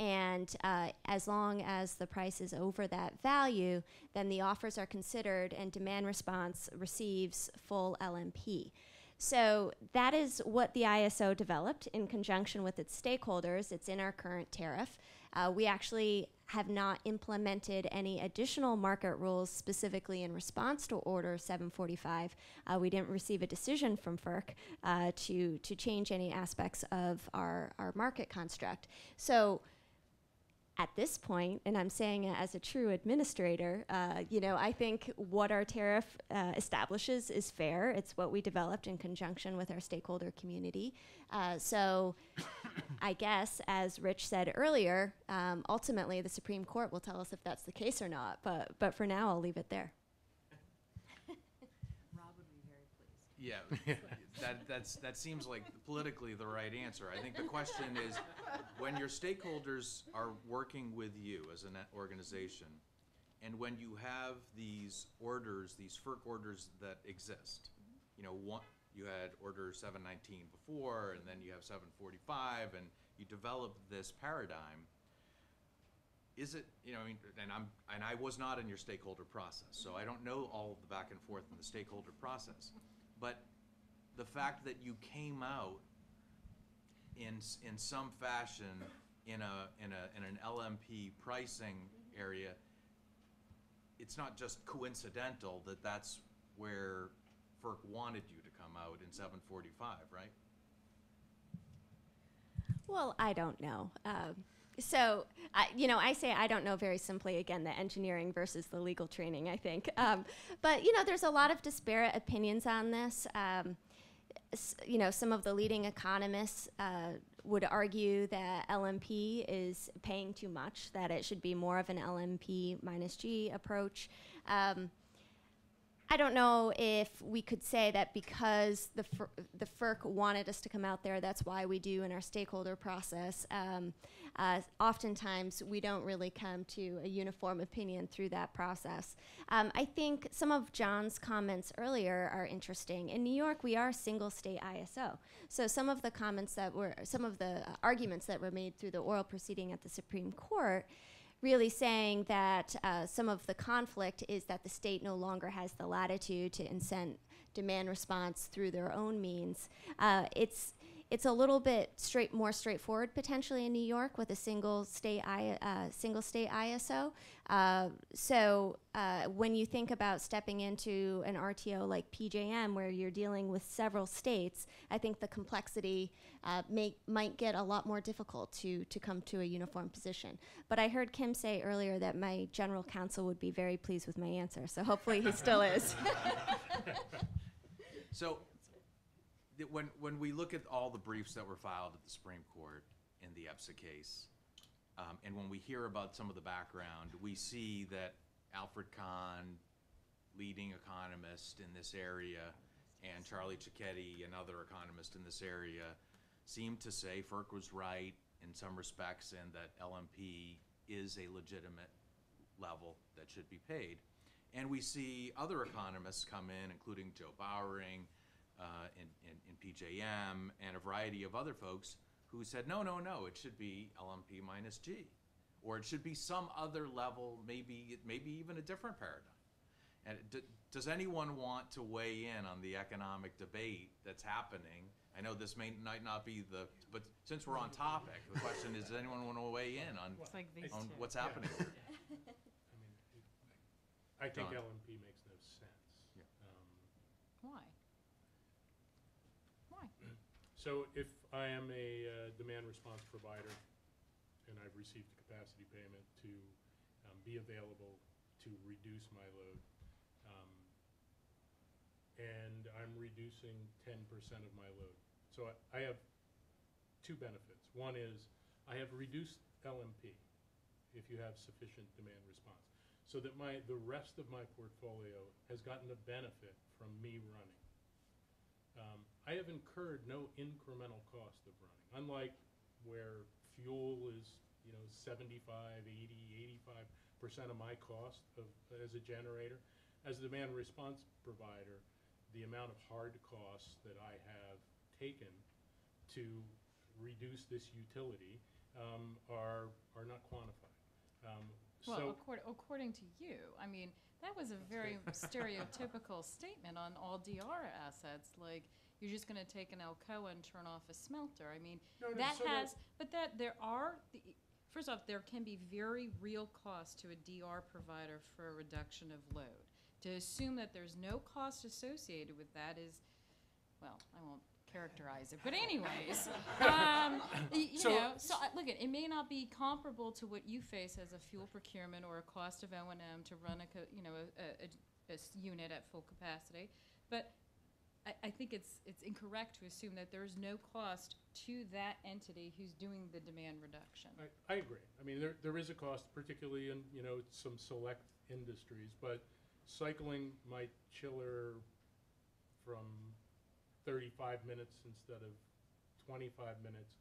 And uh, as long as the price is over that value, then the offers are considered and demand response receives full L M P. So that is what the I S O developed in conjunction with its stakeholders. It's in our current tariff. Uh, we actually have not implemented any additional market rules specifically in response to Order seven forty-five. Uh, we didn't receive a decision from F E R C uh, to, to change any aspects of our, our market construct. So at this point, and I'm saying it as a true administrator, uh, you know, I think what our tariff uh, establishes is fair. It's what we developed in conjunction with our stakeholder community. Uh, so I guess, as Rich said earlier, um, ultimately the Supreme Court will tell us if that's the case or not, but, but for now I'll leave it there. Rob would be very pleased. Yeah, that, that's, that seems like politically the right answer. I think the question is, when your stakeholders are working with you as an organization, and when you have these orders, these F E R C orders that exist, you know, one, you had Order seven nineteen before, and then you have seven forty-five, and you develop this paradigm. Is it, you know, I mean, and I'm, and I was not in your stakeholder process, so I don't know all of the back and forth in the stakeholder process, but the fact that you came out in in some fashion in a in a in an L M P pricing area it's not just coincidental that that's where FERC wanted you to come out in seven forty-five, right? Well, I don't know. Um, so, I, you know, I say I don't know very simply, again, the engineering versus the legal training, I think. Um, but, you know, there's a lot of disparate opinions on this. Um, s you know, some of the leading economists uh, would argue that L M P is paying too much, that it should be more of an L M P minus G approach. Um, I don't know if we could say that because the F the FERC wanted us to come out there, that's why we do in our stakeholder process. Um, uh, oftentimes, we don't really come to a uniform opinion through that process. Um, I think some of John's comments earlier are interesting. In New York, we are single state I S O. So some of the comments that were, some of the uh, arguments that were made through the oral proceeding at the Supreme Court really saying that uh, some of the conflict is that the state no longer has the latitude to incent demand response through their own means. Uh, it's it's a little bit straight more straightforward potentially in New York with a single state I, uh, single state I S O. Uh, so uh, when you think about stepping into an R T O like P J M where you're dealing with several states, I think the complexity uh, may, might get a lot more difficult to, to come to a uniform position. But I heard Kim say earlier that my general counsel would be very pleased with my answer, so hopefully he still is. So when, when we look at all the briefs that were filed at the Supreme Court in the E P S A case, um, and when we hear about some of the background, we see that Alfred Kahn, leading economist in this area, and Charlie Cicchetti, another economist in this area, seemed to say FERC was right in some respects and that L M P is a legitimate level that should be paid. And we see other economists come in, including Joe Bowering, Uh, in, in, in P J M and a variety of other folks who said, no, no, no, it should be L M P minus G, or it should be some other level, maybe maybe even a different paradigm. And d does anyone want to weigh in on the economic debate that's happening? I know this may might not be the, but since we're on topic, the question is, does anyone want to weigh in on, well, like on what's happening yeah. here? I mean, it, I, I think L M P makes no sense. Yeah. Um, Why? So if I am a uh, demand response provider and I've received a capacity payment to um, be available to reduce my load, um, and I'm reducing ten percent of my load. So I, I have two benefits. One is I have reduced L M P if you have sufficient demand response, so that my the rest of my portfolio has gotten a benefit from me running. Um, I have incurred no incremental cost of running, unlike where fuel is, you know, seventy-five, eighty, eighty-five percent of my cost of, uh, as a generator. As a demand response provider, the amount of hard costs that I have taken to reduce this utility um, are, are not quantified. Um, well, so accord according to you, I mean, that was a very stereotypical statement on all D R assets, like you're just going to take an Alcoa and turn off a smelter. I mean, no, that so has, but that there are, the, first off, there can be very real cost to a D R provider for a reduction of load. To assume that there's no cost associated with that is, well, I won't characterize it, but anyways, um, you so know, so uh, look, it, it may not be comparable to what you face as a fuel procurement or a cost of O and M to run a, co you know, a, a, a, a unit at full capacity, but I, I think it's it's incorrect to assume that there's no cost to that entity who's doing the demand reduction. I, I agree. I mean, there, there is a cost, particularly in, you know, some select industries, but cycling my chiller from thirty-five minutes instead of twenty-five minutes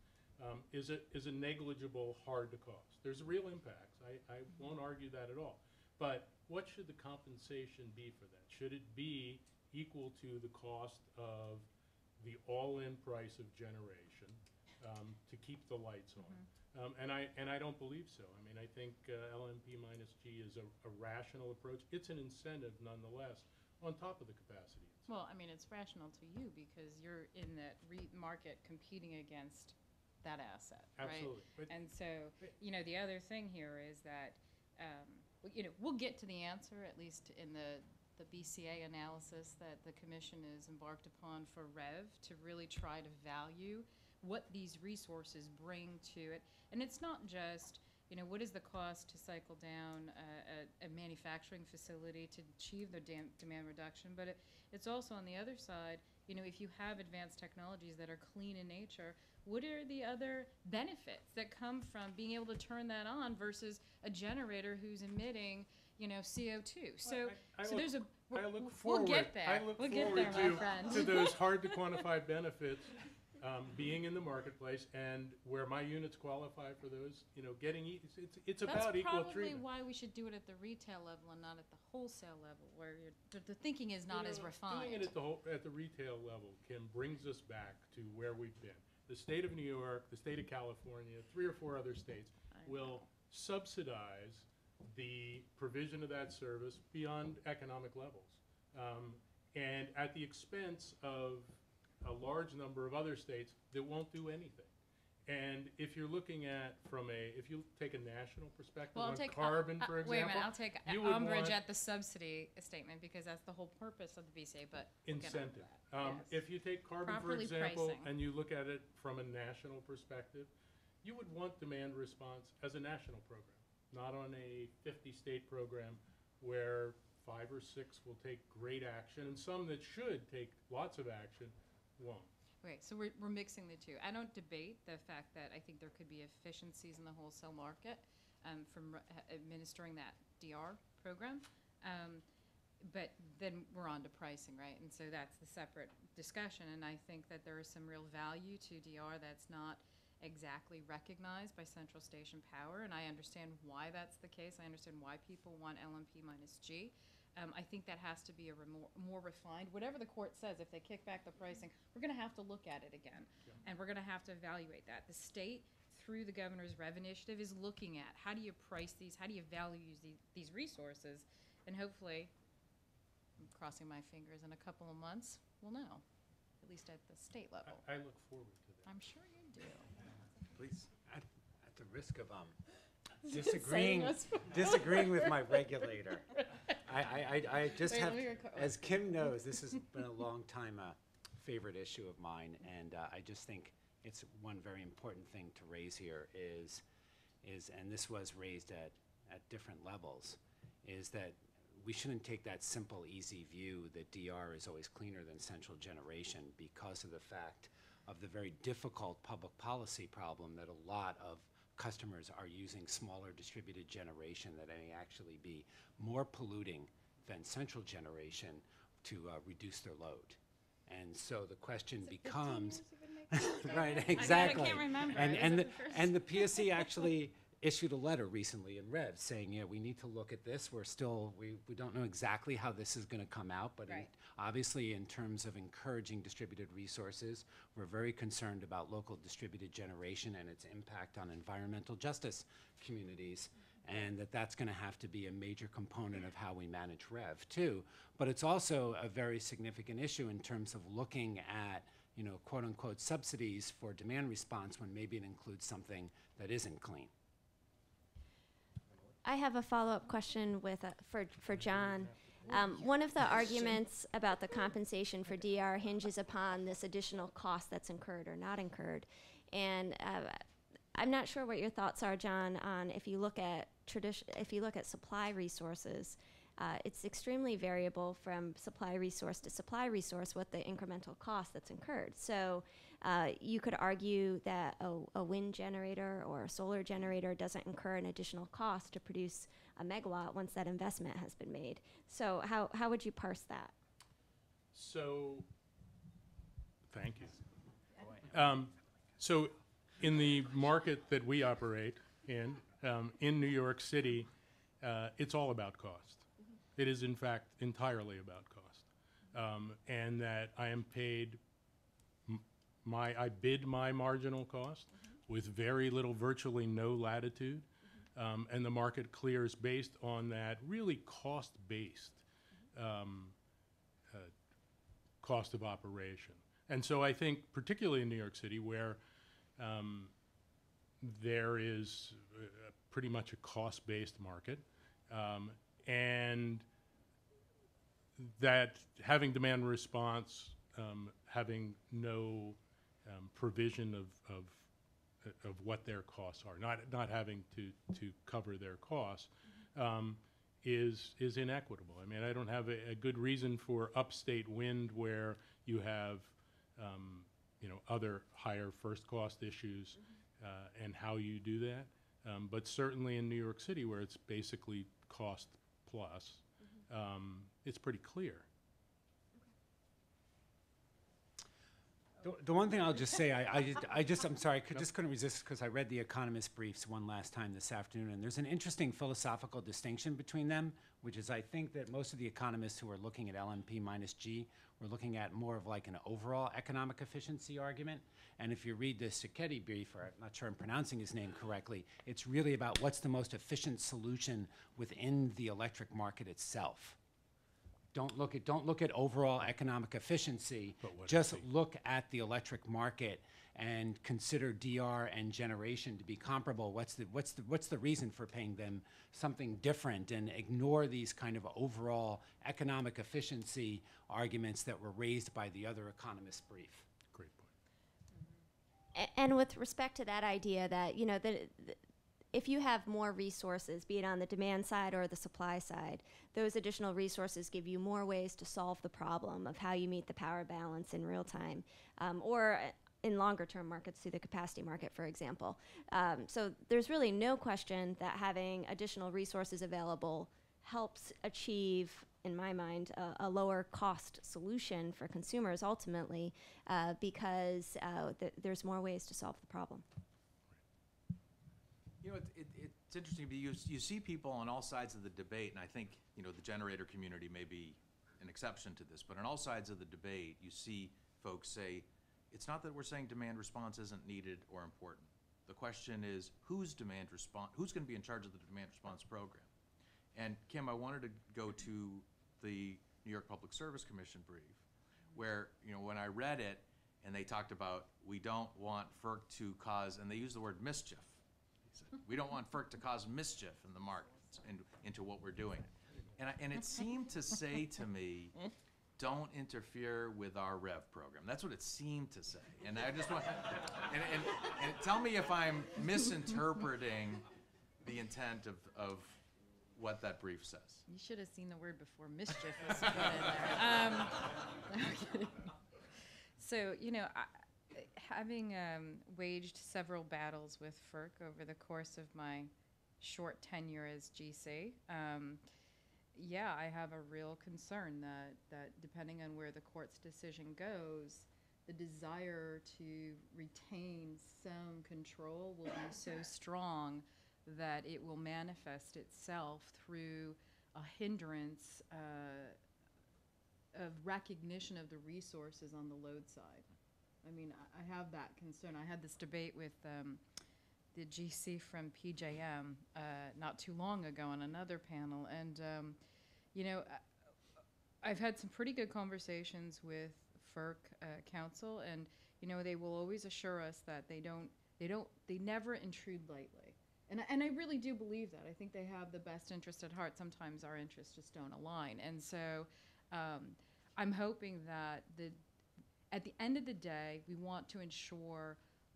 um, is, a, is a negligible hard cost. There's real impacts. I, I mm-hmm. won't argue that at all. But what should the compensation be for that? Should it be equal to the cost of the all-in price of generation um, to keep the lights mm-hmm. on? Um, and, I, and I don't believe so. I mean, I think uh, L M P minus G is a, a rational approach. It's an incentive nonetheless on top of the capacity. Well, I mean, it's rational to you because you're in that re market competing against that asset, Absolutely. Right? Absolutely. And so, you know, the other thing here is that um, you know, we'll get to the answer, at least in the, the B C A analysis that the Commission is embarked upon for R E V, to really try to value what these resources bring to it. And it's not just, you know, what is the cost to cycle down a, a, a manufacturing facility to achieve the dam demand reduction, but it, it's also on the other side, you know, if you have advanced technologies that are clean in nature, what are the other benefits that come from being able to turn that on versus a generator who's emitting, you know, C O two? So, I, I so look, there's a, I look forward, we'll get there. I look we'll forward get there, to, my friend. to those hard to quantify benefits. Um, being in the marketplace, and where my units qualify for those, you know, getting e it's, it's, it's about equal treatment. That's probably why we should do it at the retail level and not at the wholesale level, where you're, the, the thinking is not you know, as refined. Doing it at the, whole, at the retail level, Kim, brings us back to where we've been. The state of New York, the state of California, three or four other states will subsidize the provision of that service beyond economic levels, um, and at the expense of a large number of other states that won't do anything. And if you're looking at from a, if you take a national perspective well, on take, carbon, uh, for example. Wait a minute, I'll take umbrage at the subsidy statement, because that's the whole purpose of the B C A, but we'll incentive. That. Um, yes. If you take carbon, properly for example, pricing, and you look at it from a national perspective, you would want demand response as a national program, not on a fifty state program where five or six will take great action, and some that should take lots of action won't. Right, so we're, we're mixing the two. I don't debate the fact that I think there could be efficiencies in the wholesale market um, from administering that D R program, um, but then we're on to pricing, right? And so that's the separate discussion, and I think that there is some real value to D R that's not exactly recognized by Central Station Power, and I understand why that's the case. I understand why people want L M P minus G. Um, I think that has to be a more, more refined. Whatever the court says, if they kick back the pricing, we're going to have to look at it again, yeah. and we're going to have to evaluate that. The state, through the governor's R E V initiative, is looking at how do you price these, how do you value these, these resources, and hopefully, I'm crossing my fingers, in a couple of months, we'll know, at least at the state level. I, I look forward to that. I'm sure you do. Please, at, at the risk of um, disagreeing, disagreeing with my regulator. I, I, I just Wait, have, as Kim knows, this has been a long time uh, favorite issue of mine, and uh, I just think it's one very important thing to raise here is, is, and this was raised at, at different levels, is that we shouldn't take that simple, easy view that D R is always cleaner than central generation, because of the fact of the very difficult public policy problem that a lot of customers are using smaller distributed generation that may actually be more polluting than central generation to uh, reduce their load. And so the question becomes, right, exactly. I can't remember. And, and, the, and the P S C actually issued a letter recently in R E V saying, yeah, we need to look at this. We're still, we, we don't know exactly how this is going to come out, but right. in, obviously in terms of encouraging distributed resources, we're very concerned about local distributed generation and its impact on environmental justice communities, mm-hmm. and that that's going to have to be a major component of how we manage R E V too. But it's also a very significant issue in terms of looking at, you know, quote unquote subsidies for demand response when maybe it includes something that isn't clean. I have a follow-up question with uh, for, for John. Um, one of the arguments about the compensation for D R hinges upon this additional cost that's incurred or not incurred. And uh, I'm not sure what your thoughts are, John, on if you look at tradition, if you look at supply resources, uh, it's extremely variable from supply resource to supply resource what the incremental cost that's incurred. So uh, you could argue that a, a wind generator or a solar generator doesn't incur an additional cost to produce a megawatt once that investment has been made. So how, how would you parse that? So, thank you. Um, so in the market that we operate in, um, in New York City, uh, it's all about cost. It is, in fact, entirely about cost, um, and that I am paid m my, I bid my marginal cost mm-hmm. with very little, virtually no latitude, mm-hmm. um, and the market clears based on that really cost-based um, uh, cost of operation. And so I think, particularly in New York City, where um, there is uh, pretty much a cost-based market, um, and that having demand response, um, having no um, provision of, of of what their costs are, not not having to to cover their costs, um, is is inequitable. I mean, I don't have a, a good reason for upstate wind where you have um, you know, other higher first cost issues, uh, and how you do that. Um, but certainly in New York City, where it's basically cost plus, mm-hmm. um, it's pretty clear. The, the one thing I'll just say, I, I, just, I just, I'm sorry, I could, nope. just couldn't resist, because I read the Economist briefs one last time this afternoon, and there's an interesting philosophical distinction between them, which is I think that most of the economists who are looking at L M P minus G were looking at more of like an overall economic efficiency argument. And if you read the Sacchetti brief, or I'm not sure I'm pronouncing his name correctly, it's really about what's the most efficient solution within the electric market itself. Don't look at, don't look at overall economic efficiency, just look at the electric market and consider D R and generation to be comparable. What's the, what's the, what's the reason for paying them something different, and ignore these kind of overall economic efficiency arguments that were raised by the other economist brief. Great point. A and with respect to that idea that, you know, that if you have more resources, be it on the demand side or the supply side, those additional resources give you more ways to solve the problem of how you meet the power balance in real time, um, or uh, in longer term markets through the capacity market, for example. Um, so there's really no question that having additional resources available helps achieve, in my mind, a, a lower cost solution for consumers ultimately, uh, because uh, th there's more ways to solve the problem. You know, it, it, it's interesting, you, you see people on all sides of the debate, and I think, you know, the generator community may be an exception to this, but on all sides of the debate, you see folks say, it's not that we're saying demand response isn't needed or important. The question is, who's demand response, who's going to be in charge of the demand response program? And Kim, I wanted to go to the New York Public Service Commission brief, where, you know, when I read it, and they talked about, we don't want FERC to cause, and they use the word mischief. We don't want FERC to cause mischief in the markets and into what we're doing. And, I, and it seemed to say to me, don't interfere with our REV program. That's what it seemed to say. And I just want, and, and, and tell me if I'm misinterpreting the intent of, of what that brief says. You should have seen the word before mischief was put in there. Um, okay. So, you know, I, having um, waged several battles with FERC over the course of my short tenure as G C, um, yeah, I have a real concern that, that depending on where the court's decision goes, the desire to retain some control will be so strong that it will manifest itself through a hindrance uh, of recognition of the resources on the load side. I mean, I, I have that concern. I had this debate with um, the G C from P J M uh, not too long ago on another panel. And, um, you know, I, I've had some pretty good conversations with FERC uh, counsel, and, you know, they will always assure us that they don't, they don't, they never intrude lightly. And I, and I really do believe that. I think they have the best interest at heart. Sometimes our interests just don't align. And so um, I'm hoping that the at the end of the day, we want to ensure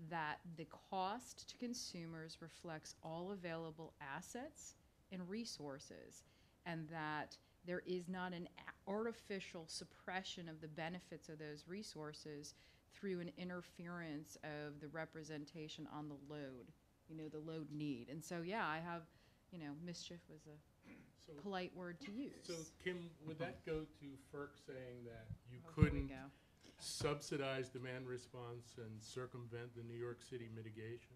that the cost to consumers reflects all available assets and resources, and that there is not an artificial suppression of the benefits of those resources through an interference of the representation on the load, you know, the load need. And so, yeah, I have, you know, mischief was a so polite word to use. So, Kim, would that go to FERC saying that you oh, couldn't go. subsidize demand response and circumvent the New York City mitigation?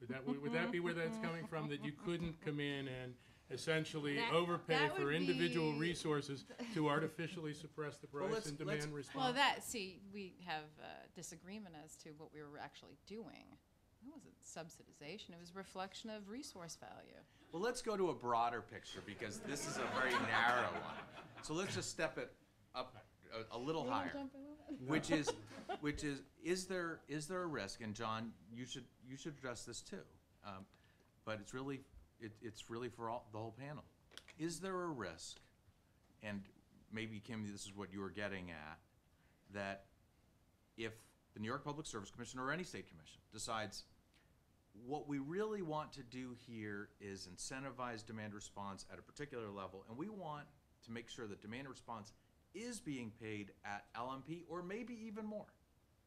Would that, would that be where that's coming from, that you couldn't come in and essentially that, overpay that for individual resources to artificially suppress the price well, and demand response? Well, that, see, we have uh, disagreement as to what we were actually doing. It wasn't subsidization, it was reflection of resource value. Well, let's go to a broader picture, because this is a very narrow one. So let's just step it up a, a little higher. Which is, which is, is there is there a risk? And John, you should you should address this too, um, but it's really it, it's really for all the whole panel. Is there a risk, and maybe Kim, this is what you were getting at, that if the New York Public Service Commission or any state commission decides what we really want to do here is incentivize demand response at a particular level, and we want to make sure that demand response is being paid at L M P or maybe even more,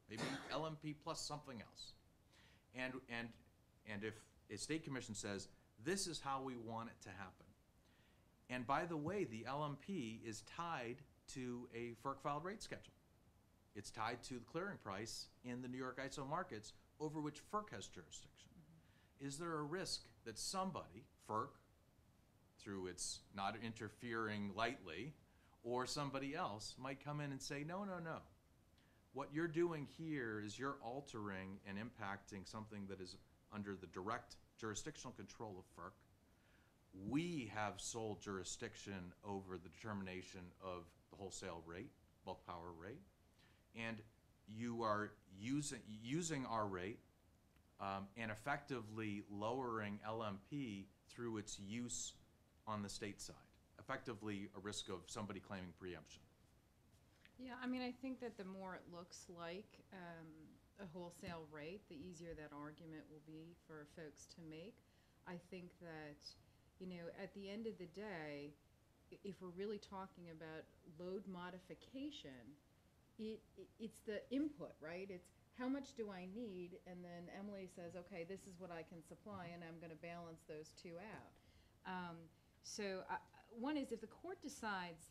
maybe L M P plus something else. And, and, and if a state commission says, this is how we want it to happen. And by the way, the L M P is tied to a FERC filed rate schedule. It's tied to the clearing price in the New York I S O markets over which FERC has jurisdiction. Mm-hmm. Is there a risk that somebody, FERC, through its not interfering lightly, or somebody else might come in and say, no, no, no. What you're doing here is you're altering and impacting something that is under the direct jurisdictional control of FERC. We have sole jurisdiction over the determination of the wholesale rate, bulk power rate, and you are using, using our rate um, and effectively lowering L M P through its use on the state side, effectively a risk of somebody claiming preemption. Yeah, I mean, I think that the more it looks like um, a wholesale rate, the easier that argument will be for folks to make. I think that, you know, at the end of the day, if we're really talking about load modification, it, it it's the input, right? It's how much do I need? And then Emily says, okay, this is what I can supply, and I'm going to balance those two out. Um, so I, one is if the court decides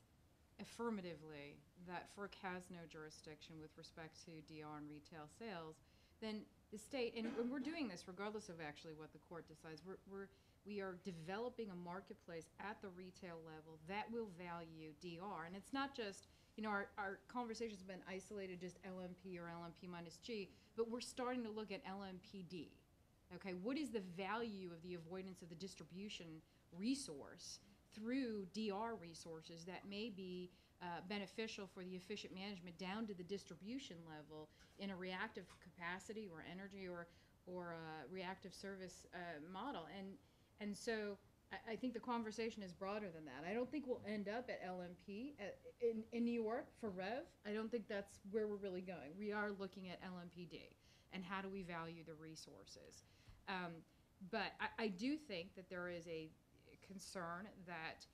affirmatively that FERC has no jurisdiction with respect to D R and retail sales, then the state, and we're doing this regardless of actually what the court decides, we're, we're, we are developing a marketplace at the retail level that will value D R. And it's not just, you know, our, our conversation has been isolated just L M P or L M P minus G, but we're starting to look at L M P D. Okay, what is the value of the avoidance of the distribution resource through D R resources that may be uh, beneficial for the efficient management down to the distribution level in a reactive capacity or energy or or a reactive service uh, model? And and so I, I think the conversation is broader than that. I don't think we'll end up at L M P at, in, in New York for REV. I don't think that's where we're really going. We are looking at L M P D and how do we value the resources. Um, but I, I do think that there is a concern that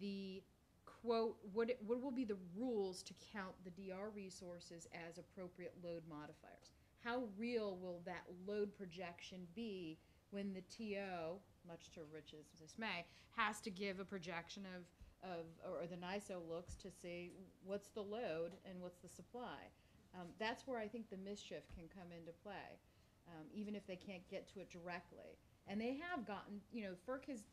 the quote what it, what will be the rules to count the D R resources as appropriate load modifiers. How real will that load projection be when the T O, much to Rich's dismay, has to give a projection of of or, or the N I S O looks to see what's the load and what's the supply? Um, that's where I think the mischief can come into play, um, even if they can't get to it directly. And they have gotten, you know, FERC has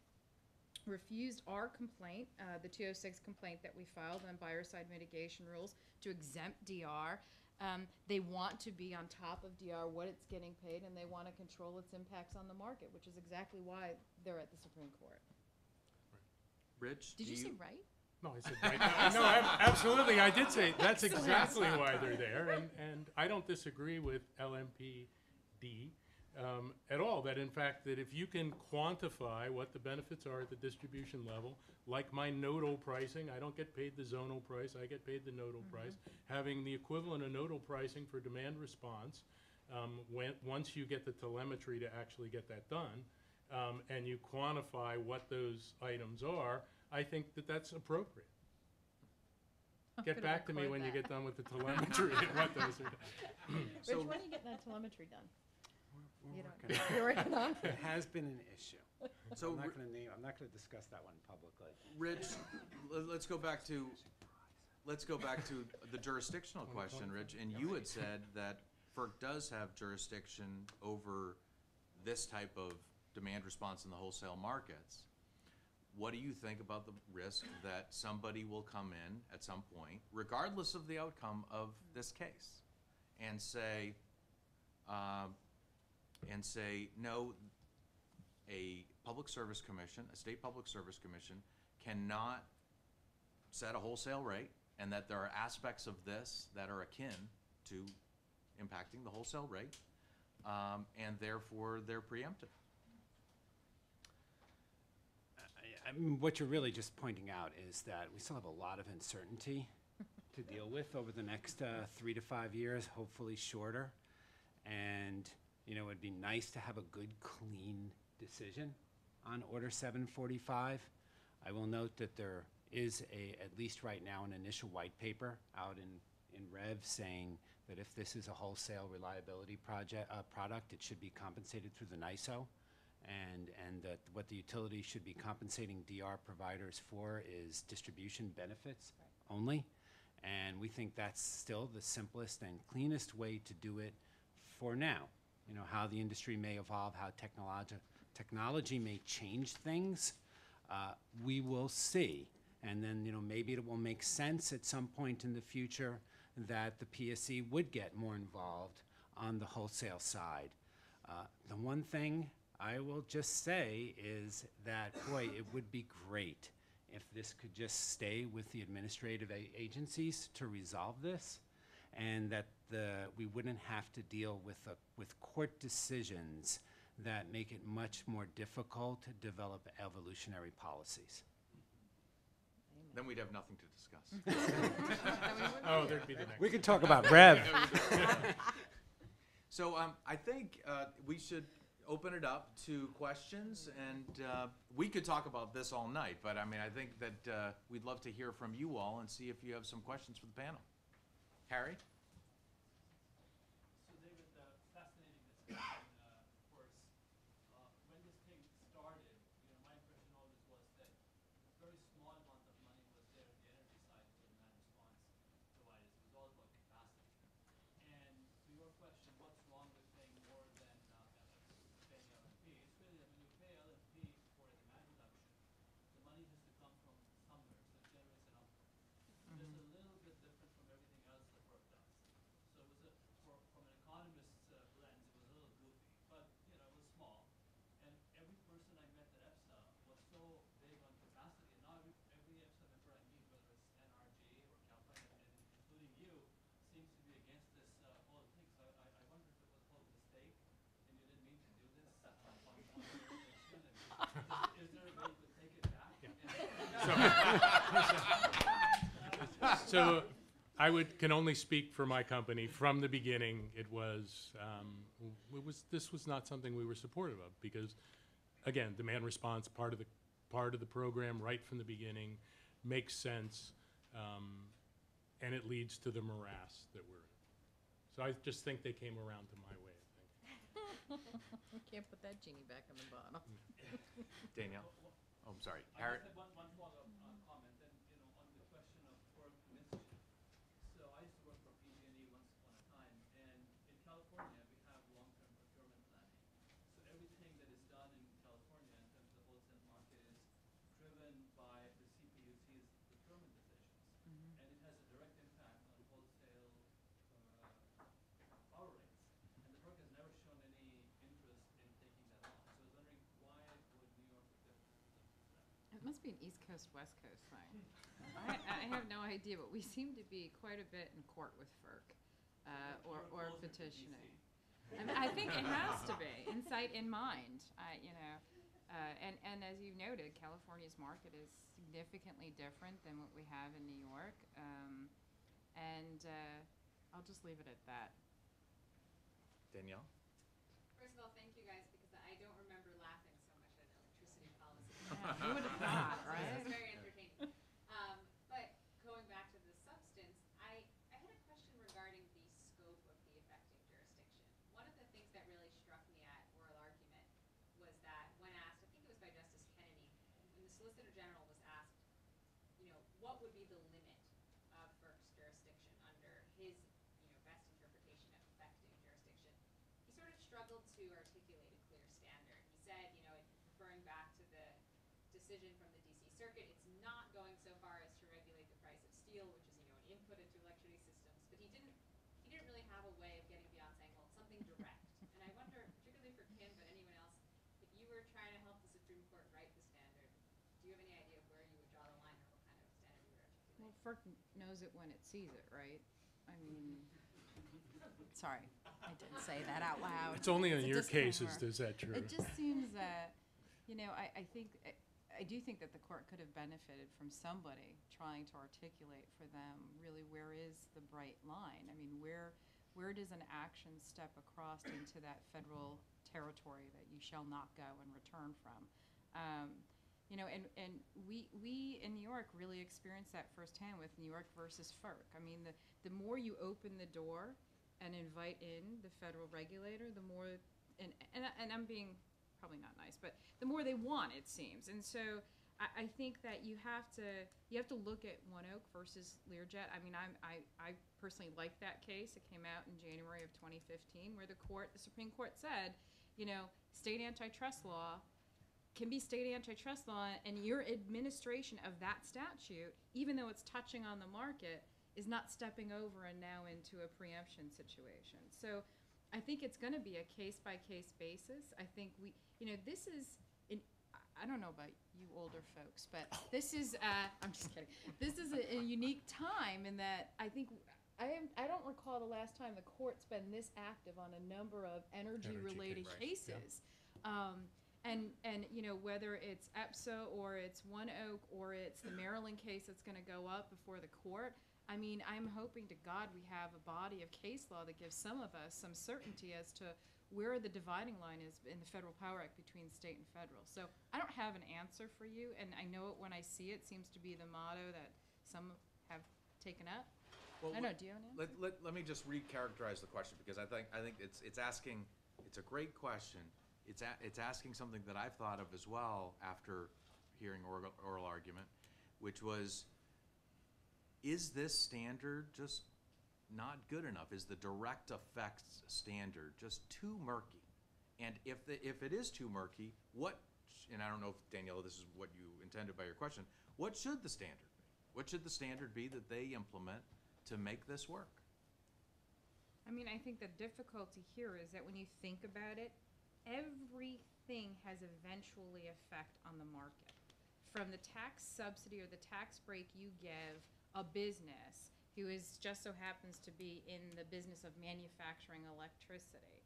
refused our complaint, uh, the two oh six complaint that we filed on buyer side mitigation rules to exempt D R. Um, they want to be on top of D R, what it's getting paid, and they want to control its impacts on the market, which is exactly why they're at the Supreme Court. Right. Rich, did you, you say right? No, I said right. No, I, absolutely, I did say that's exactly why they're there, and, and I don't disagree with L M P D. Um, at all, that in fact that if you can quantify what the benefits are at the distribution level, like my nodal pricing, I don't get paid the zonal price, I get paid the nodal mm-hmm. price, having the equivalent of nodal pricing for demand response, um, when, once you get the telemetry to actually get that done, um, and you quantify what those items are, I think that that's appropriate. Get back to me when that. you get done with the telemetry and what those are. So Rich, when are you getting that telemetry done? We're working on it. It has been an issue. So I'm not going to name. I'm not going to discuss that one publicly. Rich, let's go back to, let's go back to the jurisdictional question, Rich. And you had said that FERC does have jurisdiction over this type of demand response in the wholesale markets. What do you think about the risk that somebody will come in at some point, regardless of the outcome of this case, and say? Um, and say, no, a public service commission, a state public service commission, cannot set a wholesale rate, and that there are aspects of this that are akin to impacting the wholesale rate, um, and therefore they're preempted. I, I mean, what you're really just pointing out is that we still have a lot of uncertainty to deal with over the next uh, three to five years, hopefully shorter. And, you know, it'd be nice to have a good, clean decision on Order seven forty-five. I will note that there is, a, at least right now, an initial white paper out in, in R E V saying that if this is a wholesale reliability project uh, product, it should be compensated through the N I S O. And, and that what the utility should be compensating D R providers for is distribution benefits right. only. And we think that's still the simplest and cleanest way to do it for now. You know, how the industry may evolve, how technologi- technology may change things, uh, we will see. And then, you know, maybe it will make sense at some point in the future that the P S C would get more involved on the wholesale side. Uh, the one thing I will just say is that, boy, it would be great if this could just stay with the administrative agencies to resolve this, and that the, we wouldn't have to deal with, a, with court decisions that make it much more difficult to develop evolutionary policies. Amen. Then we'd have nothing to discuss. Oh, there'd be the next. We could talk about R E V. So um, I think uh, we should open it up to questions, and uh, we could talk about this all night, but I mean, I think that uh, we'd love to hear from you all and see if you have some questions for the panel. Harry? So David, the fascinating discussion, uh, of course. Uh, when this thing started, you know, my impression always was that a very small amount of money was there on the energy side for demand response providers. It was all about capacity. And to your question, what's wrong with paying more than uh, L M P? It's really that when you pay L M P for a demand reduction, the money has to come from somewhere, so it generates an outcome. So there's a little bit different from everything else that work does. So it was a, for, from an economist's uh, lens, it was a little goofy, but you know, it was small. And every person I met at E P S A was so big on capacity, and now every, every E P S A member I meet, whether it's N R G or Calpine, including you, seems to be against this uh, whole thing. So I, I wonder if it was a whole mistake, and you didn't mean to do this. Uh, on, on is, is there a way to take it back? Yeah. So, so I would can only speak for my company. From the beginning, it was um, it was this was not something we were supportive of because, again, demand response part of the part of the program right from the beginning makes sense, um, and it leads to the morass that we're in. So I just think they came around to my way. You can't put that genie back on the bottle. Danielle? Oh, I'm sorry. I Harriet? Just had one, one follow-up uh, comment, and, you know, on the question of work commission. So I used to work for P G and E once upon a time, and in California, we have long-term procurement planning. So everything that is done in California in terms of the wholesale market is driven by the C P U C's procurement decisions, mm-hmm. and it has a direct impact on wholesale uh, power rates. And the FERC has never shown any interest in taking that on. So I was wondering, why would New York be different? It must be an East Coast, West Coast thing. I, I have no idea, but we seem to be quite a bit in court with FERC uh, or, or petitioning. I, mean, I think it has to be, in sight in mind, I, you know. Uh, and, and as you noted, California's market is significantly different than what we have in New York. Um, and uh, I'll just leave it at that. Danielle? First of all, thank you guys, because I don't remember laughing so much at electricity policy. Yeah, who would have thought, right? It was very entertaining. Um, but going back to the substance, I, I had a question regarding the scope of the affecting jurisdiction. One of the things that really struck me at oral argument was that when asked, I think it was by Justice Kennedy, when the Solicitor General was asked, you know, what would be the limit of FERC's jurisdiction under his struggled to articulate a clear standard. He said, you know, it, referring back to the decision from the D C Circuit, it's not going so far as to regulate the price of steel, which is, you know, an input into electricity systems. But he didn't, he didn't really have a way of getting beyond saying, well, it's something direct. And I wonder, particularly for Kim, but anyone else, if you were trying to help the Supreme Court write the standard, do you have any idea of where you would draw the line or what kind of standard you would articulate? Well, FERC knows it when it sees it, right? I mean. Sorry, I didn't say that out loud. It's only in your cases does that true. It just seems that, you know, I, I think I, I do think that the court could have benefited from somebody trying to articulate for them really where is the bright line. I mean, where where does an action step across into that federal territory that you shall not go and return from? Um, you know, and, and we we in New York really experienced that firsthand with New York versus FERC. I mean, the, the more you open the door and invite in the federal regulator, the more, and and, and I'm being probably not nice, but the more they want, it seems. And so I, I think that you have to you have to look at One Oak versus Learjet. I mean, I'm, I I personally like that case. It came out in January of twenty fifteen, where the court, the Supreme Court said, you know, state antitrust law can be state antitrust law, and your administration of that statute, even though it's touching on the market, is not stepping over and now into a preemption situation. So I think it's going to be a case-by-case basis. I think we, you know, this is, in, I don't know about you older folks, but this is, uh, I'm just kidding, this is a, a unique time in that I think, I, am, I don't recall the last time the court's been this active on a number of energy-related energy cases. Yeah. Um, and, and, you know, whether it's E P S A or it's One Oak or it's the Maryland case that's going to go up before the court, I mean, I'm hoping to God we have a body of case law that gives some of us some certainty as to where the dividing line is in the Federal Power Act between state and federal. So I don't have an answer for you, and I know it when I see it seems to be the motto that some have taken up. Well, I don't let, know, do you have an answer? Let, let, let me just recharacterize the question, because I think, I think it's, it's asking, it's a great question. It's, a, it's asking something that I've thought of as well after hearing oral, oral argument, which was, is this standard just not good enough? Is the direct effects standard just too murky? And if the, if it is too murky, what, and I don't know if, Danielle, this is what you intended by your question, what should the standard be? What should the standard be that they implement to make this work? I mean, I think the difficulty here is that when you think about it, everything has eventually effect on the market. From the tax subsidy or the tax break you give a business who is just so happens to be in the business of manufacturing electricity,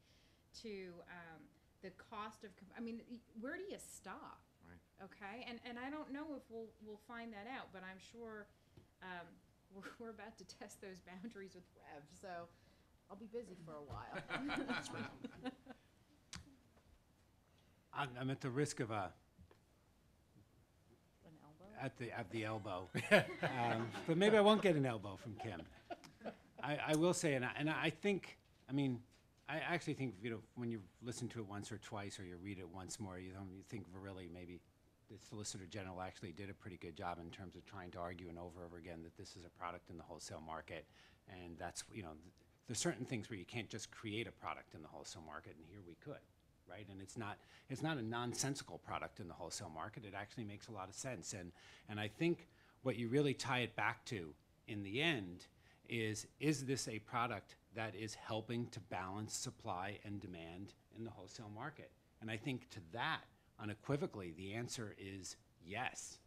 to um, the cost of, I mean, where do you stop? Right. Okay, and and I don't know if we'll we'll find that out, but I'm sure um, we're, we're about to test those boundaries with REV, so I'll be busy for a while. That's right. I'm at the risk of a. An elbow? At the, at the elbow. um, but maybe I won't get an elbow from Kim. I, I will say, and I, and I think, I mean, I actually think, you know, when you listen to it once or twice or you read it once more, you, you think, really, maybe the Solicitor General actually did a pretty good job in terms of trying to argue and over and over again that this is a product in the wholesale market. And that's, you know, th there's certain things where you can't just create a product in the wholesale market, and here we could. Right, and it's not it's not a nonsensical product in the wholesale market. It actually makes a lot of sense, and and I think what you really tie it back to in the end is is this a product that is helping to balance supply and demand in the wholesale market? And I think to that, unequivocally, the answer is yes.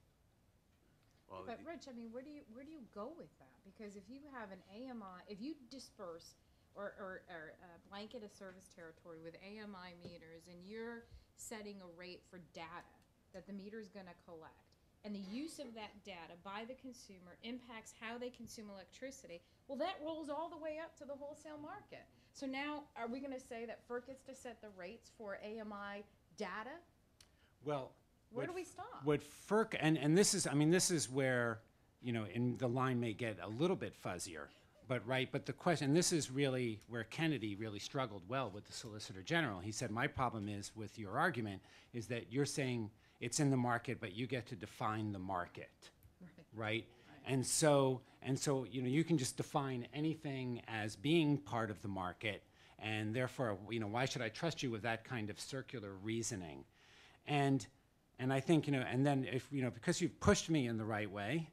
Well, but Rich, I mean, where do you where do you go with that? Because if you have an A M I, if you disperse or, or, or uh, blanket a service territory with A M I meters, and you're setting a rate for data that the meter's gonna collect, and the use of that data by the consumer impacts how they consume electricity, well, that rolls all the way up to the wholesale market. So now, are we gonna say that FERC gets to set the rates for A M I data? Well, where do we stop? What FERC, and, and this is, I mean, this is where, you know, and the line may get a little bit fuzzier. But right, but the question, and this is really where Kennedy really struggled well with the Solicitor General. He said, my problem is with your argument is that you're saying it's in the market, but you get to define the market, right? right? And so, and so, you know, you can just define anything as being part of the market, and therefore, you know, why should I trust you with that kind of circular reasoning? And, and I think, you know, and then if, you know, because you've pushed me in the right way,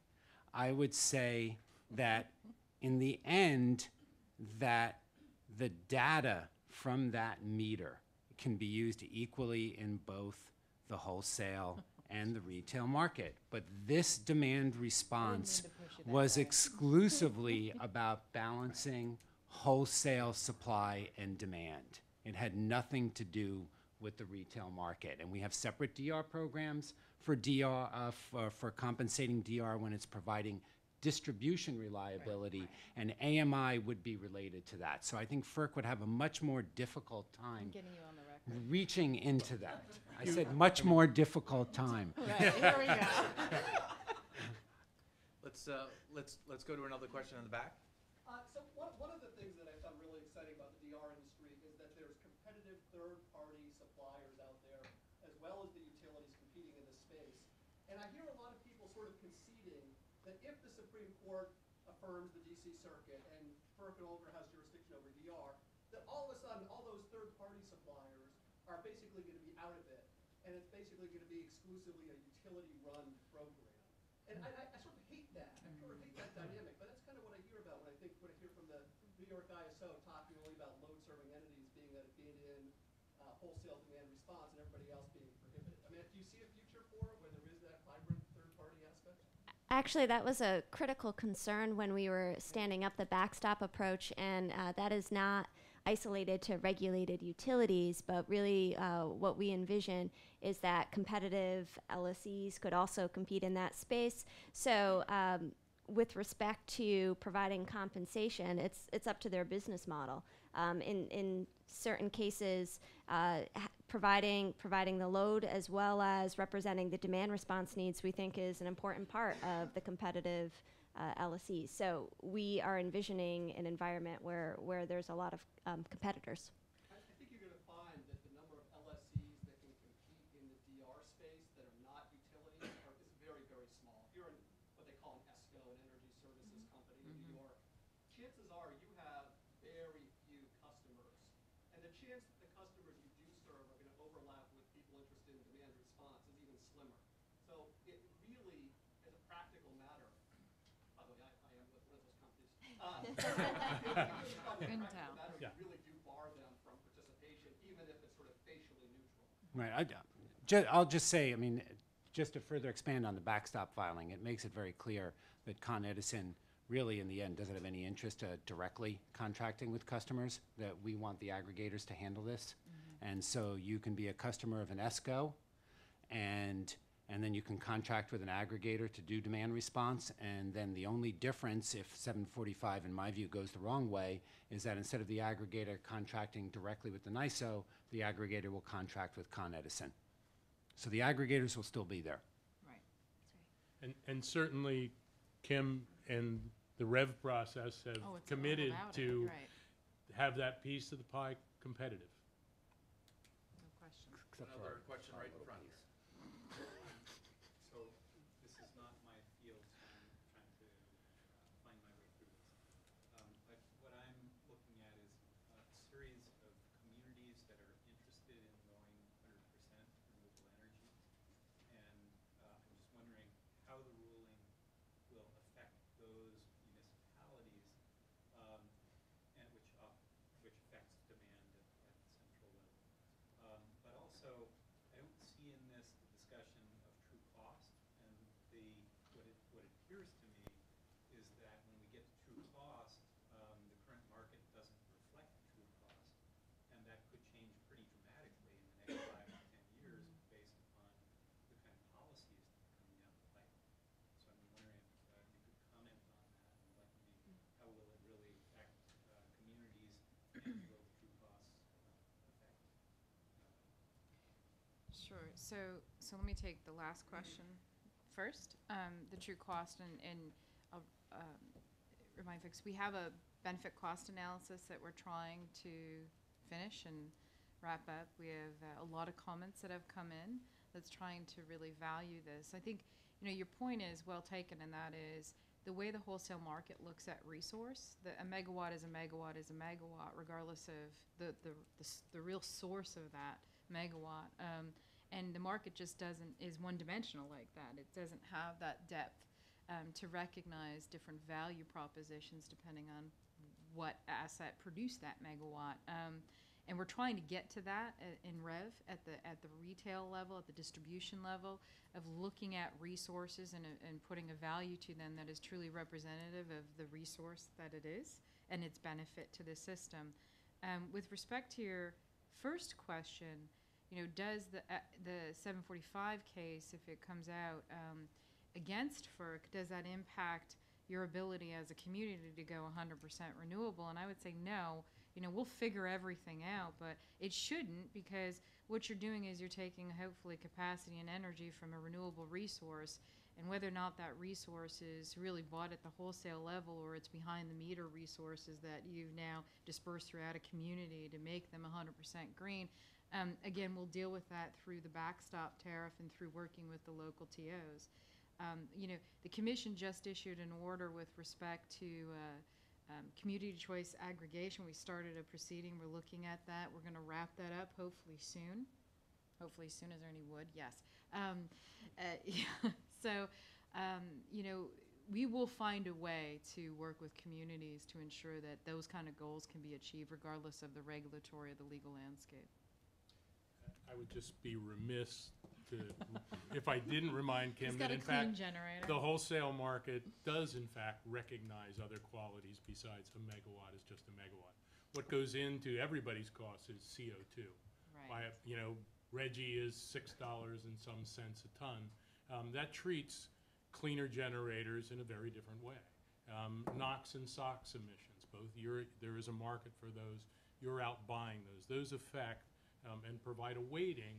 I would say that in the end, that the data from that meter can be used equally in both the wholesale and the retail market. But this demand response was exclusively about balancing wholesale supply and demand. It had nothing to do with the retail market. And we have separate D R programs for D R, uh, for, for compensating D R when it's providing distribution reliability, right, right. And A M I would be related to that. So I think F E R C would have a much more difficult time getting you on the record. Reaching into that. I said much more difficult time. Right, here we go. Let's, uh, let's, let's go to another question in the back. Uh, so one, one of the things that I found really exciting about the D R industry is that there's competitive third-party suppliers out there, as well as the utilities competing in this space. And I hear a lot of people sort of conceding that if the Supreme Court affirms the D C Circuit and F E R C no longer has jurisdiction over D R, that all of a sudden all those third-party suppliers are basically going to be out of it, and it's basically going to be exclusively a utility-run program. And I, I, I sort of hate that. I sort of hate that dynamic, but that's kind of what I hear about when I think when I hear from the New York I S O talking only about load-serving entities being that being in uh, wholesale demand response and everybody else being prohibited. I mean, do you see a future for it where there is that vibrant third-party aspect? Actually, that was a critical concern when we were standing up the backstop approach, and uh, that is not isolated to regulated utilities, but really uh, what we envision is that competitive L S Es could also compete in that space. So um, with respect to providing compensation, it's, it's up to their business model. Um, in, in certain cases, uh, providing, providing the load as well as representing the demand response needs we think is an important part of the competitive uh, L S Es. So we are envisioning an environment where, where there's a lot of um, competitors. I, I think you're going to find that the number of L S Es that can compete in the D R space that are not utilities are, is very, very small. If you're in what they call an ESCO, an energy services mm-hmm. company in mm-hmm. New York, chances are you have very few customers, and the chance that the customers you do serve are going to overlap with people interested in demand response is even slimmer. So it really, as a practical matter, by the way, I, I am with one of those companies. Uh, it really, practical matter, yeah. You really do bar them from participation, even if it's sort of facially neutral. Right. I, ju I'll just say, I mean, just to further expand on the backstop filing, it makes it very clear that Con Edison really, in the end, doesn't have any interest uh, directly contracting with customers, that we want the aggregators to handle this. Mm-hmm. And so you can be a customer of an ESCO, and, and then you can contract with an aggregator to do demand response, and then the only difference, if seven forty-five, in my view, goes the wrong way, is that instead of the aggregator contracting directly with an I S O, the aggregator will contract with Con Edison. So the aggregators will still be there. Right. That's right. And, and certainly, Kim and the REV process have oh, committed to right. have that piece of the pie competitive. No question. Except Another for question right in front piece. Here. So this is not my field, so I'm trying to uh, find my way through this. Um, but what I'm looking at is a series of communities that are interested in going one hundred percent renewable energy. And uh, I'm just wondering how the ruling will affect those municipalities, um, and which uh, which affects demand at, at the central level. Um, but also, I don't see in this the discussion of true cost, and the what it what it appears to me is that when we get to true cost, um, the current market doesn't reflect the true cost, and that could change pretty dramatically in the next five. Sure. So, so let me take the last question first. Um, the true cost, and, and I'll um, remind folks, we have a benefit cost analysis that we're trying to finish and wrap up. We have uh, a lot of comments that have come in that's trying to really value this. I think, you know, your point is well taken, and that is the way the wholesale market looks at resource. The, a megawatt is a megawatt is a megawatt, regardless of the the the, the real source of that megawatt. Um, And the market just doesn't, is one-dimensional like that. It doesn't have that depth um, to recognize different value propositions depending on what asset produced that megawatt. Um, and we're trying to get to that in REV at the at the retail level, at the distribution level, of looking at resources and, uh, and putting a value to them that is truly representative of the resource that it is and its benefit to the system. Um, with respect to your first question, you know, does the uh, the seven forty-five case, if it comes out um, against FERC, does that impact your ability as a community to go one hundred percent renewable? And I would say no. You know, we'll figure everything out, but it shouldn't, because what you're doing is you're taking, hopefully, capacity and energy from a renewable resource, and whether or not that resource is really bought at the wholesale level or it's behind-the-meter resources that you've now dispersed throughout a community to make them one hundred percent green. Um, again, we'll deal with that through the backstop tariff and through working with the local T Os. Um, you know, the Commission just issued an order with respect to uh, um, community choice aggregation. We started a proceeding. We're looking at that. We're going to wrap that up hopefully soon. Hopefully soon. Is there any wood? Yes. Um, uh, yeah. So, um, you know, we will find a way to work with communities to ensure that those kind of goals can be achieved regardless of the regulatory or the legal landscape. I would just be remiss to, if I didn't remind Kim that, in fact, generator. the wholesale market does, in fact, recognize other qualities besides a megawatt is just a megawatt. What goes into everybody's cost is C O two. Right. By, you know, Reggie is six dollars and some cents a ton. Um, that treats cleaner generators in a very different way. Um, NOx and SOx emissions, both, you're, there is a market for those. You're out buying those. Those affect Um, and provide a weighting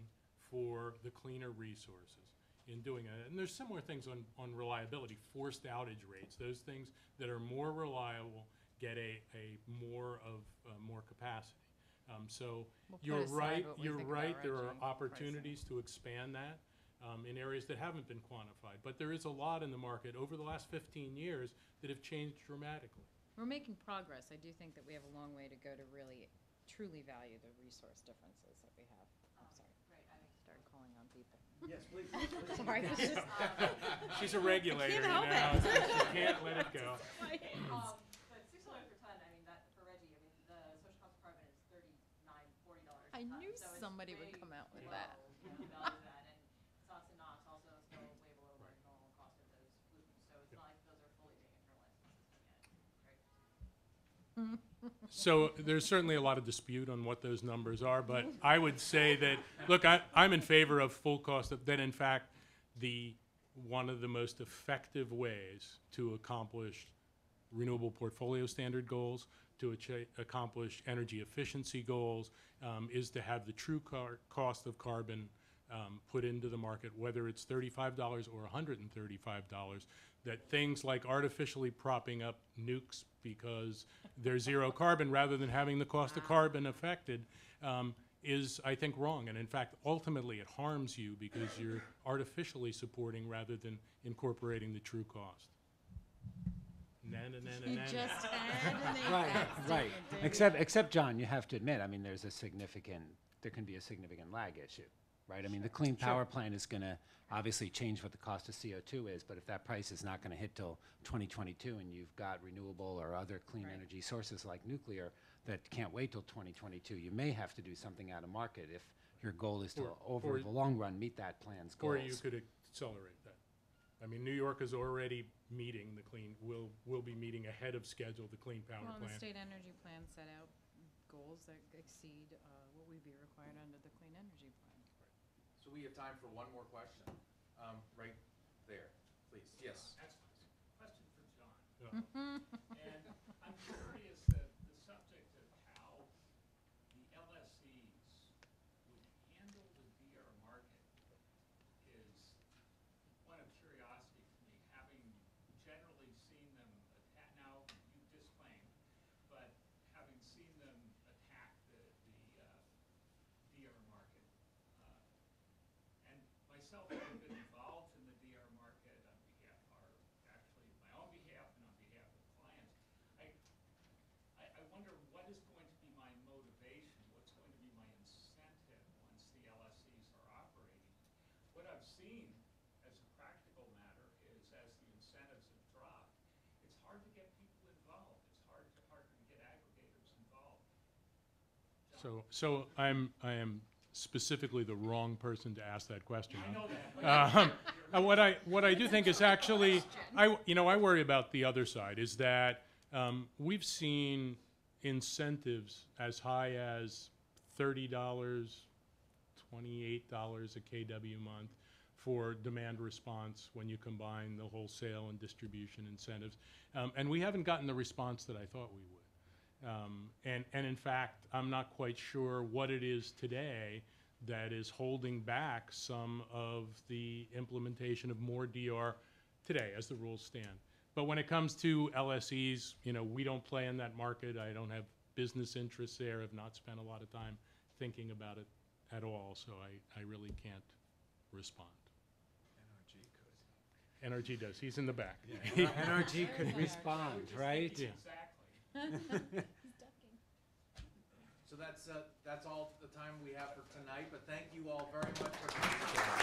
for the cleaner resources in doing it. And there's similar things on, on reliability, forced outage rates. Those things that are more reliable get a, a more of uh, more capacity. Um, so we'll you're right, you're right, there are opportunities pricing. to expand that um, in areas that haven't been quantified. But there is a lot in the market over the last fifteen years that have changed dramatically. We're making progress. I do think that we have a long way to go to really truly value the resource differences that we have. I'm um, sorry. Right, I started calling on people. Yes, please. please. Sorry. Yeah. Just, um, She's a regulator now, so she can't let it go. um, but six dollars per ton, I mean, that for Reggie, I mean, the social cost department is thirty-nine, forty dollars. I ton, knew so somebody would come out with that. You know, value that. And SOx and NOx also still way below the normal cost of those pollutants. So it's yep. not like those are fully being internalized in the system yet, right? So there's certainly a lot of dispute on what those numbers are, but I would say that, look, I, I'm in favor of full cost, of, that in fact, the, one of the most effective ways to accomplish renewable portfolio standard goals, to accomplish energy efficiency goals, um, is to have the true car cost of carbon um, put into the market, whether it's thirty-five dollars or one hundred thirty-five dollars, that things like artificially propping up nukes because they're zero carbon rather than having the cost of carbon affected um, is, I think, wrong. And in fact, ultimately it harms you because you're artificially supporting rather than incorporating the true cost. Na, na, na, na, na, just na. Right, right. Except, except, John, you have to admit, I mean, there's a significant, there can be a significant lag issue. Right? I mean, the clean power sure. plant is going to obviously change what the cost of C O two is, but if that price is not going to hit till twenty twenty-two and you've got renewable or other clean right. energy sources like nuclear that can't wait till twenty twenty-two, you may have to do something out of market if your goal is to, or, over or the long run, meet that plan's goals. Or you could accelerate that. I mean, New York is already meeting the clean, will will be meeting ahead of schedule the clean power well, plant. The state energy plan set out goals that exceed uh, what would be required under the clean energy plan. So we have time for one more question. Um, right there, please. Yes. That's a question for John. Yeah. And I'm curious that the subject of how the L S Es would handle the D R market is one of curiosity to me, having generally seen them attack, now you disclaimed, but having seen them attack the, the uh, D R market. Myself, I've been involved in the D R market on behalf, or actually my own behalf and on behalf of clients. I, I, I wonder what is going to be my motivation, what's going to be my incentive once the L S Es are operating. What I've seen as a practical matter is as the incentives have dropped, it's hard to get people involved. It's hard to, hard to get aggregators involved. John. So, so I'm, I am. specifically the wrong person to ask that question. I know that. Uh, what I what I do think is actually, I you know I worry about the other side is that um, we've seen incentives as high as thirty dollars, twenty-eight dollars a K W month for demand response when you combine the wholesale and distribution incentives. Um, and we haven't gotten the response that I thought we would. Um, and, and in fact, I'm not quite sure what it is today that is holding back some of the implementation of more D R today as the rules stand. But when it comes to L S Es, you know, we don't play in that market. I don't have business interests there. I've not spent a lot of time thinking about it at all, so I, I really can't respond. N R G does. He's in the back. Yeah. N R G could respond, right? Yeah. Exactly. He's ducking. So that's uh, that's all the time we have for tonight. But thank you all very much for coming.